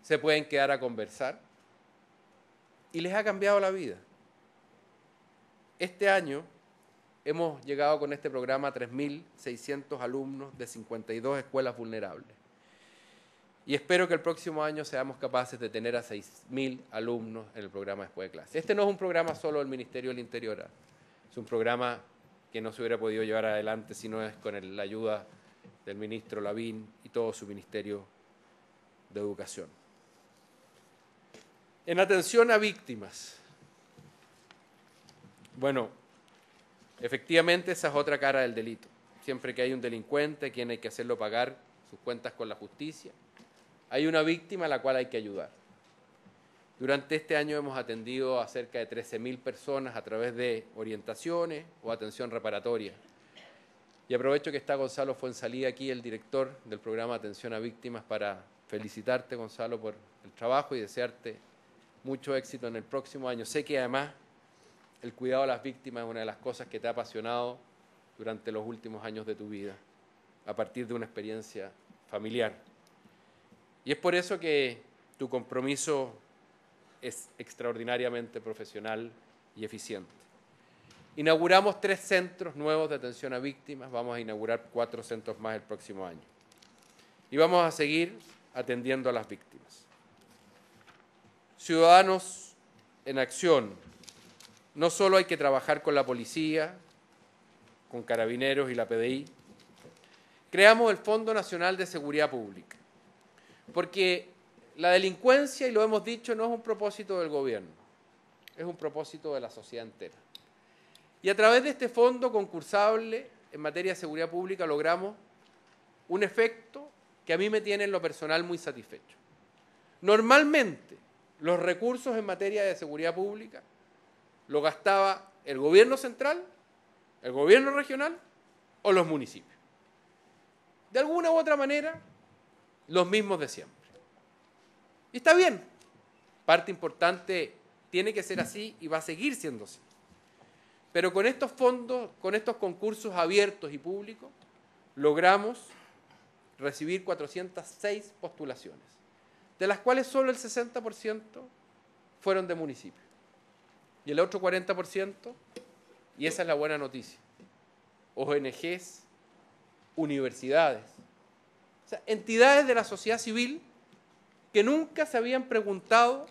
se pueden quedar a conversar y les ha cambiado la vida. Este año hemos llegado con este programa a 3.600 alumnos de 52 escuelas vulnerables. Y espero que el próximo año seamos capaces de tener a 6.000 alumnos en el programa Después de Clase. Este no es un programa solo del Ministerio del Interior, es un programa que no se hubiera podido llevar adelante si no es con la ayuda del ministro Lavín y todo su Ministerio de Educación. En atención a víctimas. Bueno, efectivamente esa es otra cara del delito. Siempre que hay un delincuente, quien hay que hacerlo pagar sus cuentas con la justicia, hay una víctima a la cual hay que ayudar. Durante este año hemos atendido a cerca de 13.000 personas a través de orientaciones o atención reparatoria. Y aprovecho que está Gonzalo Fuenzalida aquí, el director del programa Atención a Víctimas, para felicitarte, Gonzalo, por el trabajo y desearte mucho éxito en el próximo año. Sé que además el cuidado de las víctimas es una de las cosas que te ha apasionado durante los últimos años de tu vida, a partir de una experiencia familiar. Y es por eso que tu compromiso es extraordinariamente profesional y eficiente. Inauguramos 3 centros nuevos de atención a víctimas, vamos a inaugurar 4 centros más el próximo año. Y vamos a seguir atendiendo a las víctimas. Ciudadanos en acción, no solo hay que trabajar con la policía, con carabineros y la PDI, creamos el Fondo Nacional de Seguridad Pública, porque la delincuencia, y lo hemos dicho, no es un propósito del gobierno, es un propósito de la sociedad entera. Y a través de este fondo concursable en materia de seguridad pública logramos un efecto que a mí me tiene en lo personal muy satisfecho. Normalmente los recursos en materia de seguridad pública lo gastaba el gobierno central, el gobierno regional o los municipios. De alguna u otra manera, los mismos de siempre. Y está bien, parte importante tiene que ser así y va a seguir siendo así. Pero con estos fondos, con estos concursos abiertos y públicos, logramos recibir 406 postulaciones, de las cuales solo el 60% fueron de municipios. Y el otro 40%, y esa es la buena noticia, ONGs, universidades, o sea, entidades de la sociedad civil que nunca se habían preguntado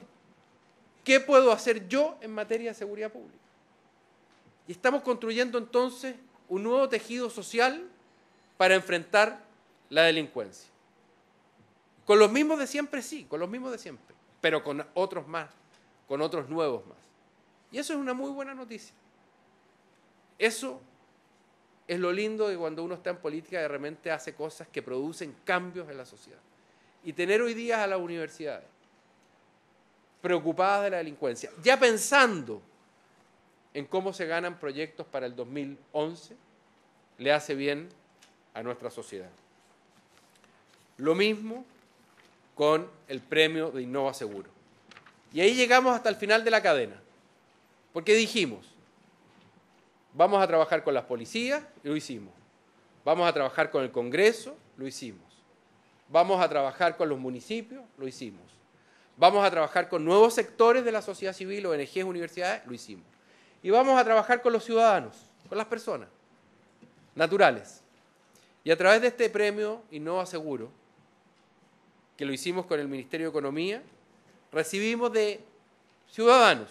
qué puedo hacer yo en materia de seguridad pública. Y estamos construyendo entonces un nuevo tejido social para enfrentar la delincuencia. Con los mismos de siempre, sí, con los mismos de siempre, pero con otros más, con otros nuevos más. Y eso es una muy buena noticia. Eso es lo lindo de cuando uno está en política, de repente hace cosas que producen cambios en la sociedad. Y tener hoy día a las universidades preocupadas de la delincuencia, ya pensando en cómo se ganan proyectos para el 2011, le hace bien a nuestra sociedad. Lo mismo con el premio de Innova Seguro. Y ahí llegamos hasta el final de la cadena, porque dijimos, vamos a trabajar con las policías, lo hicimos. Vamos a trabajar con el Congreso, lo hicimos. Vamos a trabajar con los municipios, lo hicimos. Vamos a trabajar con nuevos sectores de la sociedad civil, ONGs, universidades, lo hicimos. Y vamos a trabajar con los ciudadanos, con las personas naturales. Y a través de este premio Innova Seguro, que lo hicimos con el Ministerio de Economía, recibimos de ciudadanos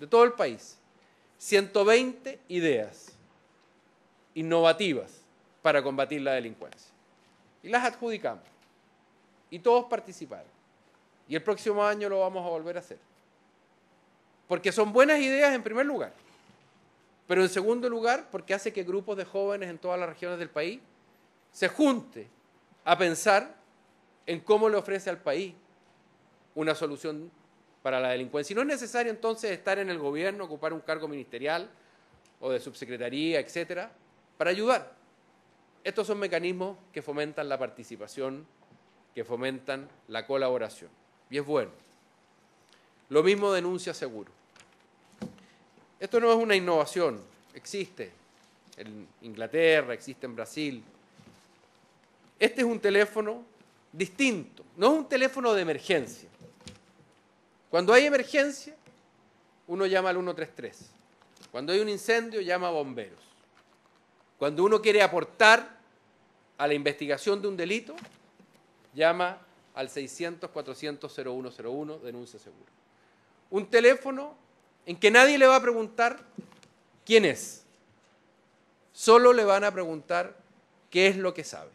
de todo el país 120 ideas innovativas para combatir la delincuencia. Y las adjudicamos. Y todos participaron. Y el próximo año lo vamos a volver a hacer. Porque son buenas ideas en primer lugar. Pero en segundo lugar, porque hace que grupos de jóvenes en todas las regiones del país se junten a pensar en cómo le ofrece al país una solución para la delincuencia. Y no es necesario entonces estar en el gobierno, ocupar un cargo ministerial o de subsecretaría, etcétera, para ayudar. Estos son mecanismos que fomentan la participación, que fomentan la colaboración. Y es bueno. Lo mismo Denuncia Seguro. Esto no es una innovación, existe en Inglaterra, existe en Brasil. Este es un teléfono distinto, no es un teléfono de emergencia. Cuando hay emergencia, uno llama al 133. Cuando hay un incendio, llama a bomberos. Cuando uno quiere aportar a la investigación de un delito, llama al 600-400-0101, Denuncia Seguro. Un teléfono en que nadie le va a preguntar quién es. Solo le van a preguntar qué es lo que sabe.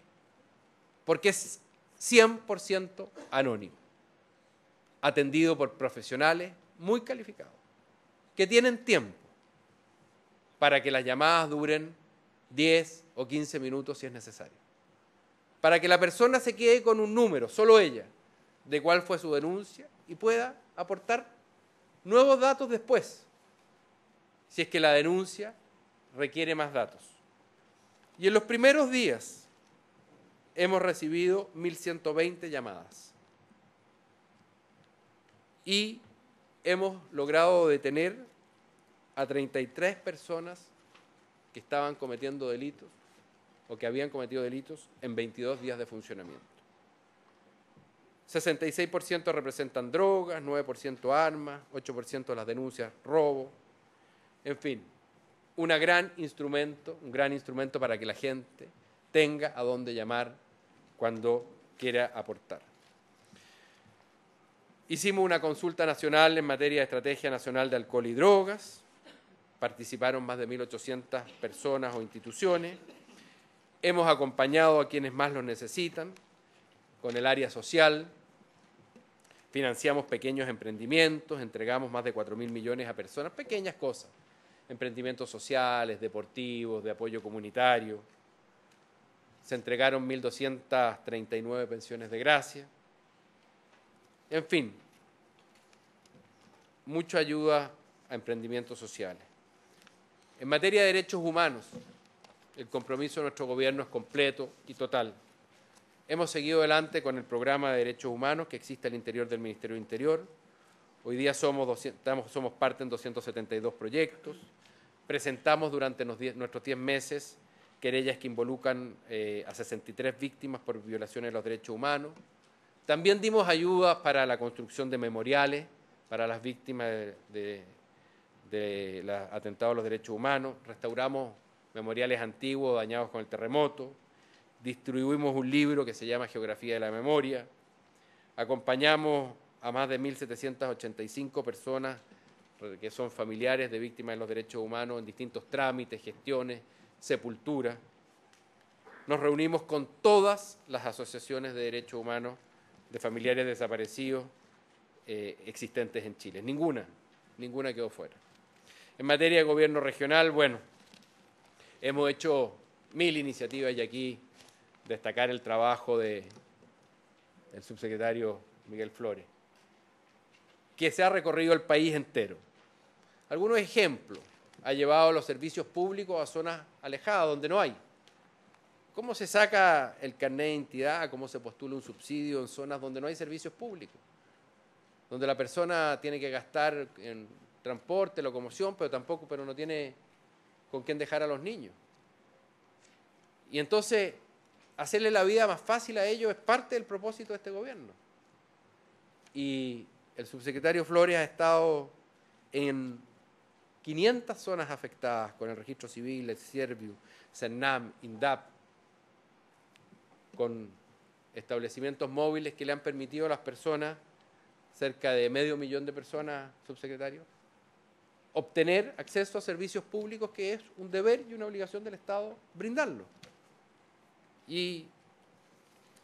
Porque es 100% anónimo. Atendido por profesionales muy calificados, que tienen tiempo para que las llamadas duren 10 o 15 minutos si es necesario. Para que la persona se quede con un número, solo ella, de cuál fue su denuncia y pueda aportar nuevos datos después, si es que la denuncia requiere más datos. Y en los primeros días hemos recibido 1.120 llamadas. Y hemos logrado detener a 33 personas que estaban cometiendo delitos o que habían cometido delitos en 22 días de funcionamiento. 66% representan drogas, 9% armas, 8% las denuncias, robo. En fin, un gran instrumento para que la gente tenga a dónde llamar cuando quiera aportar. Hicimos una consulta nacional en materia de Estrategia Nacional de Alcohol y Drogas. Participaron más de 1.800 personas o instituciones. Hemos acompañado a quienes más lo necesitan con el área social. Financiamos pequeños emprendimientos, entregamos más de 4.000 millones a personas, pequeñas cosas, emprendimientos sociales, deportivos, de apoyo comunitario. Se entregaron 1.239 pensiones de gracia. En fin, mucha ayuda a emprendimientos sociales. En materia de derechos humanos, el compromiso de nuestro gobierno es completo y total. Hemos seguido adelante con el programa de derechos humanos que existe al interior del Ministerio del Interior. Hoy día somos parte en 272 proyectos. Presentamos durante nuestros 10 meses querellas que involucran a 63 víctimas por violaciones de los derechos humanos. También dimos ayudas para la construcción de memoriales para las víctimas de los atentados a los derechos humanos. Restauramos memoriales antiguos dañados con el terremoto. Distribuimos un libro que se llama Geografía de la Memoria. Acompañamos a más de 1.785 personas que son familiares de víctimas de los derechos humanos en distintos trámites, gestiones, sepultura. Nos reunimos con todas las asociaciones de derechos humanos de familiares desaparecidos existentes en Chile. Ninguna quedó fuera. En materia de gobierno regional, bueno, hemos hecho 1000 iniciativas y aquí destacar el trabajo del subsecretario Miguel Flores, que se ha recorrido el país entero. Algunos ejemplos: ha llevado los servicios públicos a zonas alejadas donde no hay. ¿Cómo se saca el carnet de identidad? ¿Cómo se postula un subsidio en zonas donde no hay servicios públicos? Donde la persona tiene que gastar en transporte, locomoción, pero no tiene con quién dejar a los niños. Y entonces, hacerle la vida más fácil a ellos es parte del propósito de este gobierno. Y el subsecretario Flores ha estado en 500 zonas afectadas con el registro civil, el Serviu, Cernam, INDAP, con establecimientos móviles que le han permitido a las personas, cerca de 500.000 de personas, subsecretario, obtener acceso a servicios públicos que es un deber y una obligación del Estado brindarlo. Y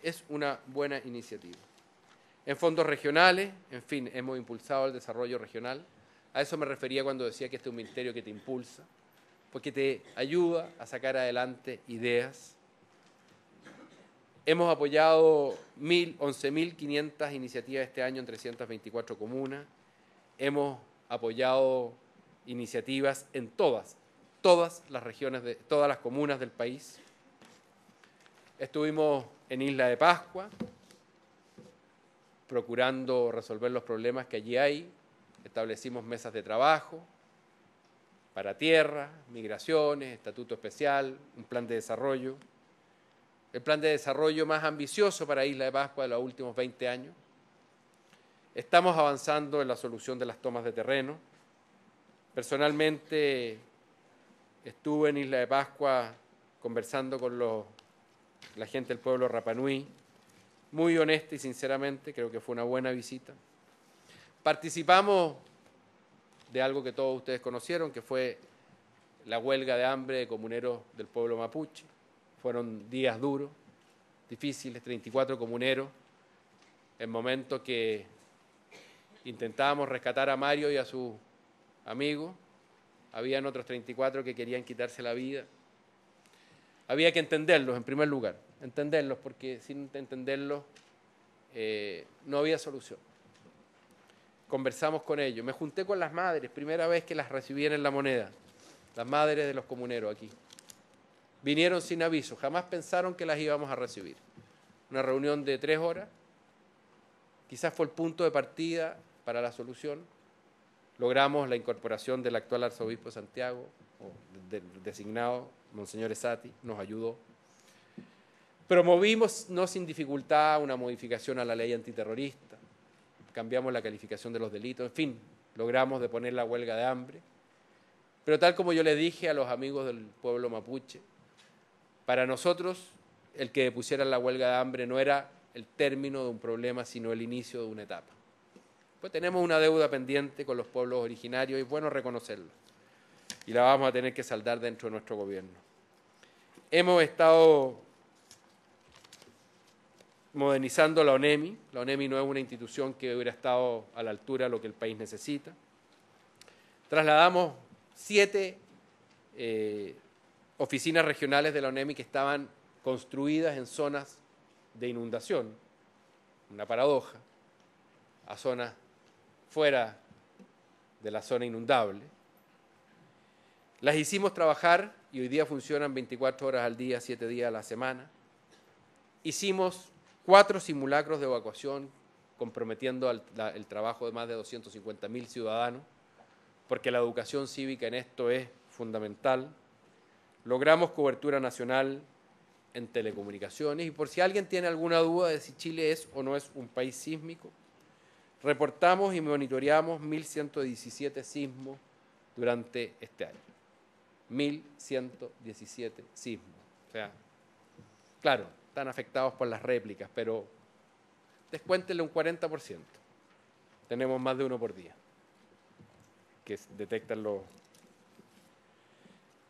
es una buena iniciativa. En fondos regionales, en fin, hemos impulsado el desarrollo regional. A eso me refería cuando decía que este es un ministerio que te impulsa, porque te ayuda a sacar adelante ideas. Hemos apoyado 11.500 iniciativas este año en 324 comunas. Hemos apoyado iniciativas en todas las regiones, todas las comunas del país. Estuvimos en Isla de Pascua, procurando resolver los problemas que allí hay. Establecimos mesas de trabajo para tierra, migraciones, estatuto especial, un plan de desarrollo. El plan de desarrollo más ambicioso para Isla de Pascua de los últimos 20 años. Estamos avanzando en la solución de las tomas de terreno. Personalmente estuve en Isla de Pascua conversando con la gente del pueblo Rapa Nui, muy honesta y sinceramente, creo que fue una buena visita. Participamos de algo que todos ustedes conocieron, que fue la huelga de hambre de comuneros del pueblo mapuche. Fueron días duros, difíciles, 34 comuneros, en momentos que intentábamos rescatar a Mario y a su amigo. Habían otros 34 que querían quitarse la vida. Había que entenderlos, en primer lugar, entenderlos, porque sin entenderlos no había solución. Conversamos con ellos. Me junté con las madres, primera vez que las recibí en La Moneda, las madres de los comuneros aquí. Vinieron sin aviso, jamás pensaron que las íbamos a recibir. Una reunión de 3 horas, quizás fue el punto de partida para la solución. Logramos la incorporación del actual arzobispo de Santiago, designado, Monseñor Esati, nos ayudó. Promovimos, no sin dificultad, una modificación a la ley antiterrorista, cambiamos la calificación de los delitos, en fin, logramos deponer la huelga de hambre. Pero tal como yo le dije a los amigos del pueblo mapuche, para nosotros el que pusieran la huelga de hambre no era el término de un problema, sino el inicio de una etapa. Pues tenemos una deuda pendiente con los pueblos originarios y es bueno reconocerlo. Y la vamos a tener que saldar dentro de nuestro gobierno. Hemos estado modernizando la ONEMI. La ONEMI no es una institución que hubiera estado a la altura de lo que el país necesita. Trasladamos 7 oficinas regionales de la ONEMI que estaban construidas en zonas de inundación, una paradoja, a zonas fuera de la zona inundable. Las hicimos trabajar y hoy día funcionan 24 horas al día, 7 días a la semana. Hicimos 4 simulacros de evacuación comprometiendo el trabajo de más de 250.000 ciudadanos, porque la educación cívica en esto es fundamental. Logramos cobertura nacional en telecomunicaciones y por si alguien tiene alguna duda de si Chile es o no es un país sísmico, reportamos y monitoreamos 1.117 sismos durante este año. 1.117 sismos. O sea, claro, están afectados por las réplicas, pero descuéntenle un 40%. Tenemos más de uno por día que detectan los...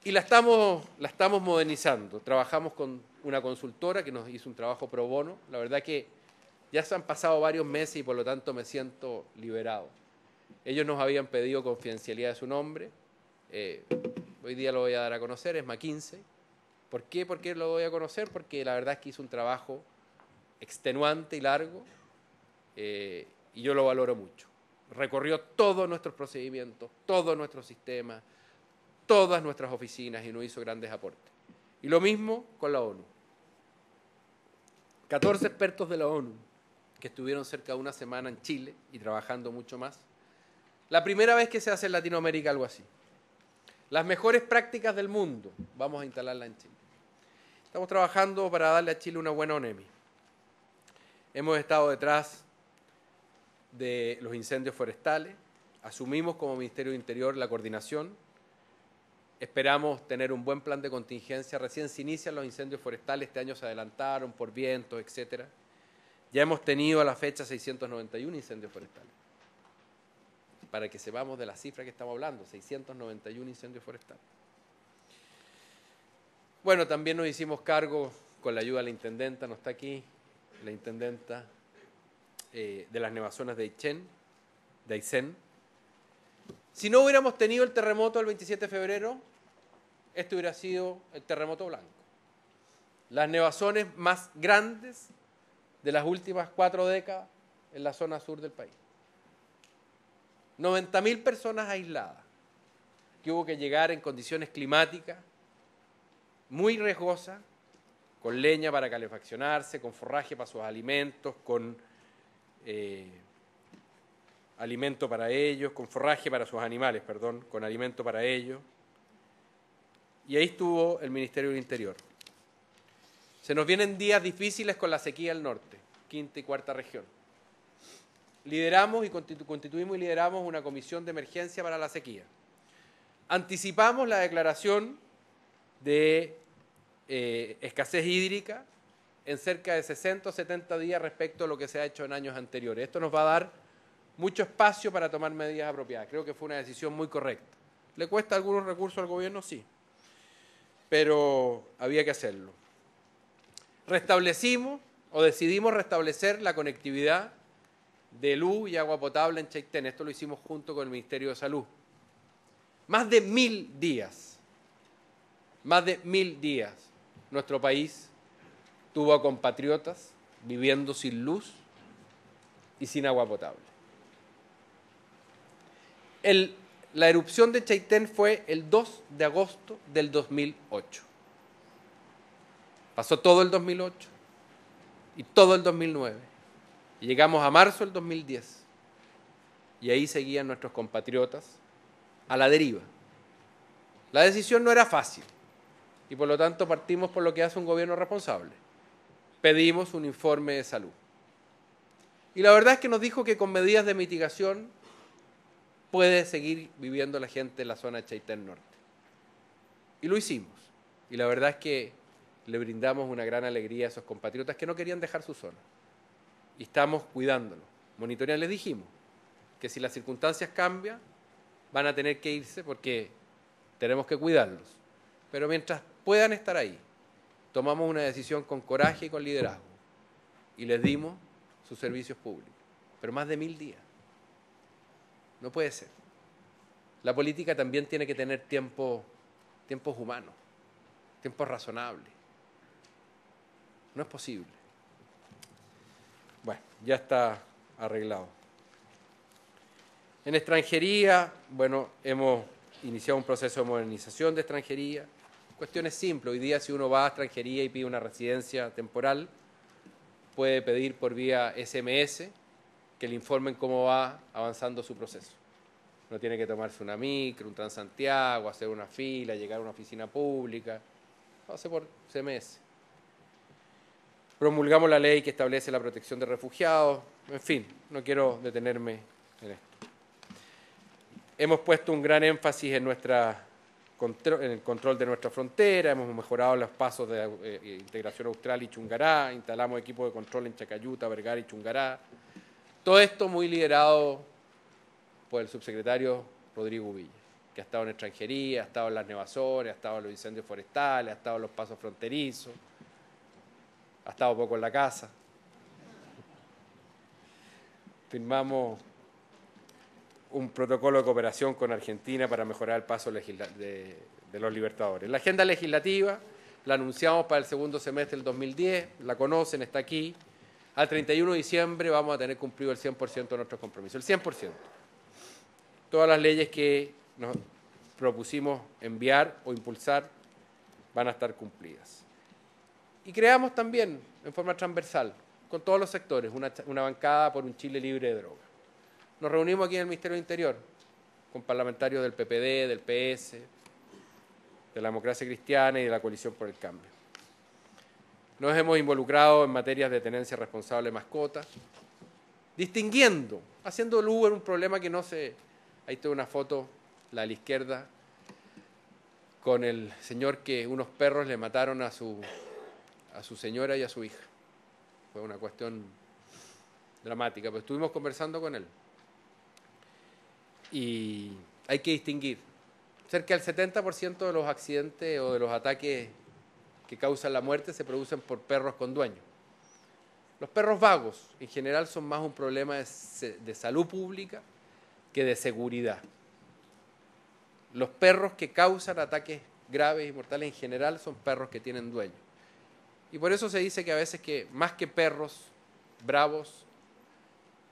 Y la estamos modernizando. Trabajamos con una consultora que nos hizo un trabajo pro bono. La verdad que ya se han pasado varios meses y por lo tanto me siento liberado. Ellos nos habían pedido confidencialidad de su nombre. Hoy día lo voy a dar a conocer, es MACS 15. ¿Por qué? ¿Por qué lo doy a conocer? Porque la verdad es que hizo un trabajo extenuante y largo y yo lo valoro mucho. Recorrió todos nuestros procedimientos, todos nuestros sistemas, todas nuestras oficinas y nos hizo grandes aportes. Y lo mismo con la ONU. 14 expertos de la ONU que estuvieron cerca de una semana en Chile y trabajando mucho más. La primera vez que se hace en Latinoamérica algo así. Las mejores prácticas del mundo, vamos a instalarla en Chile. Estamos trabajando para darle a Chile una buena ONEMI. Hemos estado detrás de los incendios forestales, asumimos como Ministerio del Interior la coordinación. Esperamos tener un buen plan de contingencia. Recién se inician los incendios forestales, este año se adelantaron por vientos, etc. Ya hemos tenido a la fecha 691 incendios forestales. Para que sepamos de la cifra que estamos hablando, 691 incendios forestales. Bueno, también nos hicimos cargo con la ayuda de la intendenta, no está aquí, la intendenta de las nevazonas de Aysén. Si no hubiéramos tenido el terremoto el 27 de febrero, este hubiera sido el terremoto blanco. Las nevazones más grandes de las últimas 4 décadas en la zona sur del país. 90.000 personas aisladas, que hubo que llegar en condiciones climáticas muy riesgosas, con leña para calefaccionarse, con forraje para sus alimentos, con alimento para ellos, con forraje para sus animales, perdón, con alimento para ellos. Y ahí estuvo el Ministerio del Interior. Se nos vienen días difíciles con la sequía del norte, quinta y cuarta región. Lideramos y constituimos y lideramos una comisión de emergencia para la sequía. Anticipamos la declaración de escasez hídrica en cerca de 60 o 70 días respecto a lo que se ha hecho en años anteriores. Esto nos va a dar mucho espacio para tomar medidas apropiadas. Creo que fue una decisión muy correcta. ¿Le cuesta algunos recursos al gobierno? Sí, pero había que hacerlo. Restablecimos o decidimos restablecer la conectividad de luz y agua potable en Chaitén. Esto lo hicimos junto con el Ministerio de Salud. Más de 1000 días, nuestro país tuvo a compatriotas viviendo sin luz y sin agua potable. La erupción de Chaitén fue el 2 de agosto del 2008. Pasó todo el 2008 y todo el 2009. Y llegamos a marzo del 2010. Y ahí seguían nuestros compatriotas a la deriva. La decisión no era fácil y por lo tanto partimos por lo que hace un gobierno responsable. Pedimos un informe de salud. Y la verdad es que nos dijo que con medidas de mitigación puede seguir viviendo la gente en la zona de Chaitén Norte. Y lo hicimos. Y la verdad es que le brindamos una gran alegría a esos compatriotas que no querían dejar su zona. Y estamos cuidándolos. Monitoreando, les dijimos que si las circunstancias cambian, van a tener que irse porque tenemos que cuidarlos. Pero mientras puedan estar ahí, tomamos una decisión con coraje y con liderazgo. Y les dimos sus servicios públicos, pero más de 1000 días. No puede ser. La política también tiene que tener tiempos humanos, tiempos razonables. No es posible. Bueno, ya está arreglado. En extranjería, bueno, hemos iniciado un proceso de modernización de extranjería. Cuestiones simples. Hoy día, si uno va a extranjería y pide una residencia temporal, puede pedir por vía SMS que le informen cómo va avanzando su proceso. No tiene que tomarse una micro, un Transantiago, hacer una fila, llegar a una oficina pública. Lo hace por SMS. Promulgamos la ley que establece la protección de refugiados. En fin, no quiero detenerme en esto. Hemos puesto un gran énfasis en el control de nuestra frontera, hemos mejorado los pasos de integración austral y Chungará, instalamos equipos de control en Chacayuta, Vergara y Chungará. Todo esto muy liderado por el subsecretario Rodrigo Villa, que ha estado en extranjería, ha estado en las nevazones, ha estado en los incendios forestales, ha estado en los pasos fronterizos, ha estado poco en la casa. Firmamos un protocolo de cooperación con Argentina para mejorar el paso de los libertadores. La agenda legislativa la anunciamos para el segundo semestre del 2010, la conocen, está aquí. Al 31 de diciembre vamos a tener cumplido el 100% de nuestros compromisos, el 100%. Todas las leyes que nos propusimos enviar o impulsar van a estar cumplidas. Y creamos también, en forma transversal, con todos los sectores, una bancada por un Chile libre de drogas. Nos reunimos aquí en el Ministerio del Interior con parlamentarios del PPD, del PS, de la Democracia Cristiana y de la Coalición por el Cambio. Nos hemos involucrado en materias de tenencia responsable de mascotas, distinguiendo, haciendo luz en un problema que no se... Ahí tengo una foto, la de la izquierda, con el señor que unos perros le mataron a su señora y a su hija. Fue una cuestión dramática, pero estuvimos conversando con él. Y hay que distinguir. Cerca del 70% de los accidentes o de los ataques que causan la muerte se producen por perros con dueño. Los perros vagos, en general, son más un problema de salud pública que de seguridad. Los perros que causan ataques graves y mortales, en general, son perros que tienen dueño. Y por eso se dice que a veces que más que perros bravos,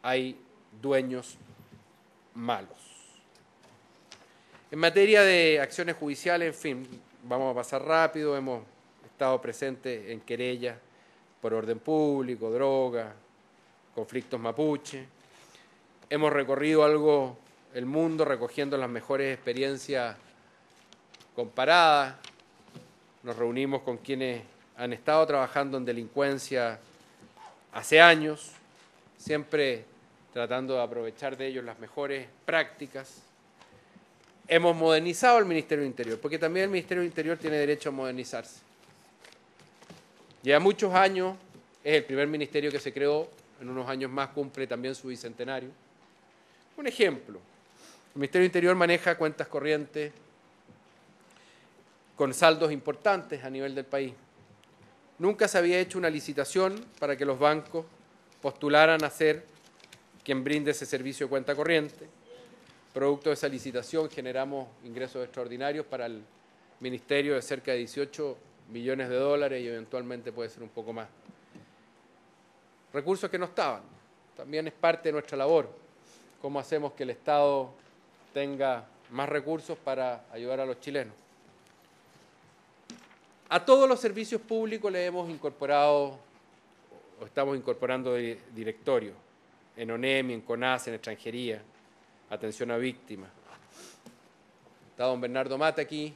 hay dueños malos. En materia de acciones judiciales, en fin, vamos a pasar rápido, hemos estado presentes en querellas por orden público, droga, conflictos mapuche. Hemos recorrido algo el mundo recogiendo las mejores experiencias comparadas. Nos reunimos con quienes han estado trabajando en delincuencia hace años, siempre tratando de aprovechar de ellos las mejores prácticas. Hemos modernizado el Ministerio del Interior, porque también el Ministerio del Interior tiene derecho a modernizarse. Lleva muchos años, es el primer ministerio que se creó, en unos años más cumple también su bicentenario. Un ejemplo, el Ministerio del Interior maneja cuentas corrientes con saldos importantes a nivel del país. Nunca se había hecho una licitación para que los bancos postularan a ser quien brinde ese servicio de cuenta corriente. Producto de esa licitación generamos ingresos extraordinarios para el Ministerio de cerca de $18 millones y eventualmente puede ser un poco más. Recursos que no estaban. También es parte de nuestra labor. ¿Cómo hacemos que el Estado tenga más recursos para ayudar a los chilenos? A todos los servicios públicos le hemos incorporado, o estamos incorporando directorios, en ONEMI, en CONACE, en extranjería, atención a víctimas. Está don Bernardo Mata aquí,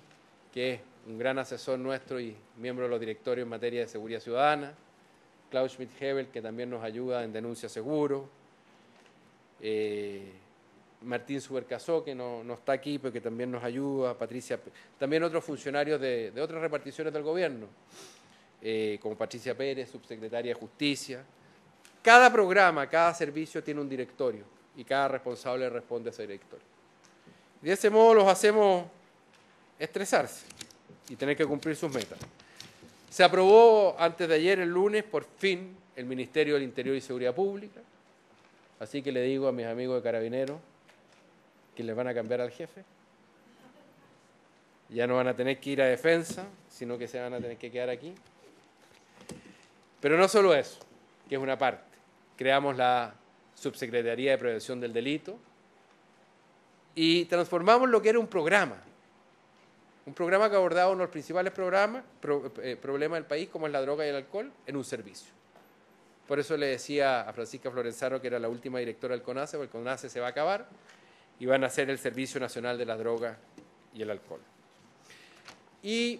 que es un gran asesor nuestro y miembro de los directorios en materia de seguridad ciudadana, Klaus Schmidt-Hebel, que también nos ayuda en Denuncia Seguro, Martín Subercaseaux, que no está aquí, pero que también nos ayuda, Patricia, también otros funcionarios de otras reparticiones del gobierno, como Patricia Pérez, subsecretaria de Justicia. Cada programa, cada servicio tiene un directorio y cada responsable responde a ese directorio. De ese modo los hacemos estresarse y tener que cumplir sus metas. Se aprobó antes de ayer, el lunes, por fin, el Ministerio del Interior y Seguridad Pública. Así que le digo a mis amigos de Carabineros que les van a cambiar al jefe. Ya no van a tener que ir a defensa, sino que se van a tener que quedar aquí. Pero no solo eso, que es una parte. Creamos la Subsecretaría de Prevención del Delito y transformamos lo que era un programa que abordaba uno de los principales problemas del país, como es la droga y el alcohol, en un servicio. Por eso le decía a Francisca Florenzano, que era la última directora del CONACE, porque el CONACE se va a acabar y van a ser el Servicio Nacional de la Droga y el Alcohol. Y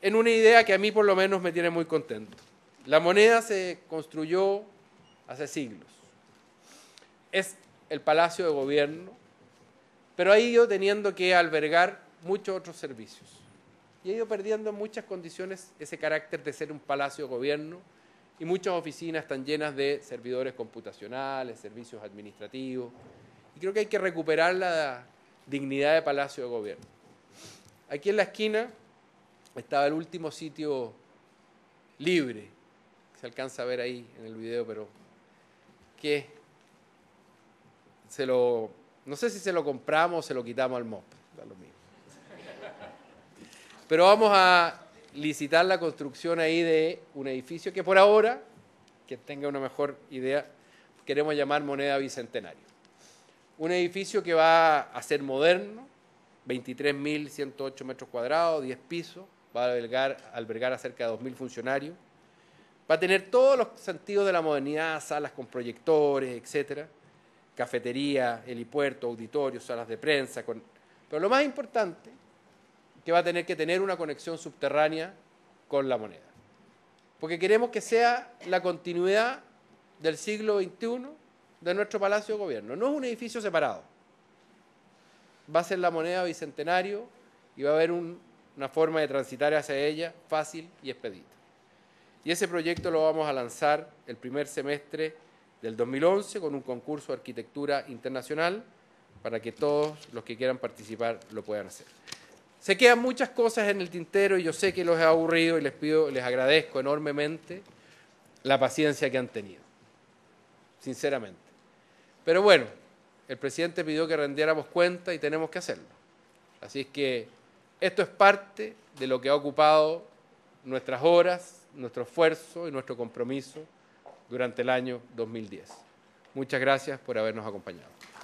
en una idea que a mí por lo menos me tiene muy contento. La moneda se construyó hace siglos. Es el Palacio de Gobierno, pero ha ido teniendo que albergar muchos otros servicios. Y ha ido perdiendo en muchas condiciones ese carácter de ser un Palacio de Gobierno, y muchas oficinas están llenas de servidores computacionales, servicios administrativos, y creo que hay que recuperar la dignidad de Palacio de Gobierno. Aquí en la esquina estaba el último sitio libre, se alcanza a ver ahí en el video, pero que no sé si se lo compramos o se lo quitamos al MOP, da lo mismo. Pero vamos a licitar la construcción ahí de un edificio que por ahora, que tenga una mejor idea, queremos llamar Moneda Bicentenario. Un edificio que va a ser moderno, 23.108 metros cuadrados, 10 pisos, va a albergar a cerca de 2.000 funcionarios, va a tener todos los sentidos de la modernidad, salas con proyectores, etcétera, cafetería, helipuerto, auditorios, salas de prensa, pero lo más importante, que va a tener que tener una conexión subterránea con la moneda. Porque queremos que sea la continuidad del siglo XXI de nuestro Palacio de Gobierno. No es un edificio separado. Va a ser la moneda bicentenario y va a haber una forma de transitar hacia ella fácil y expedita. Y ese proyecto lo vamos a lanzar el primer semestre del 2011 con un concurso de arquitectura internacional para que todos los que quieran participar lo puedan hacer. Se quedan muchas cosas en el tintero y yo sé que los he aburrido y les agradezco enormemente la paciencia que han tenido, sinceramente. Pero bueno, el presidente pidió que rendiéramos cuenta y tenemos que hacerlo. Así es que esto es parte de lo que ha ocupado nuestras horas, nuestro esfuerzo y nuestro compromiso durante el año 2010. Muchas gracias por habernos acompañado.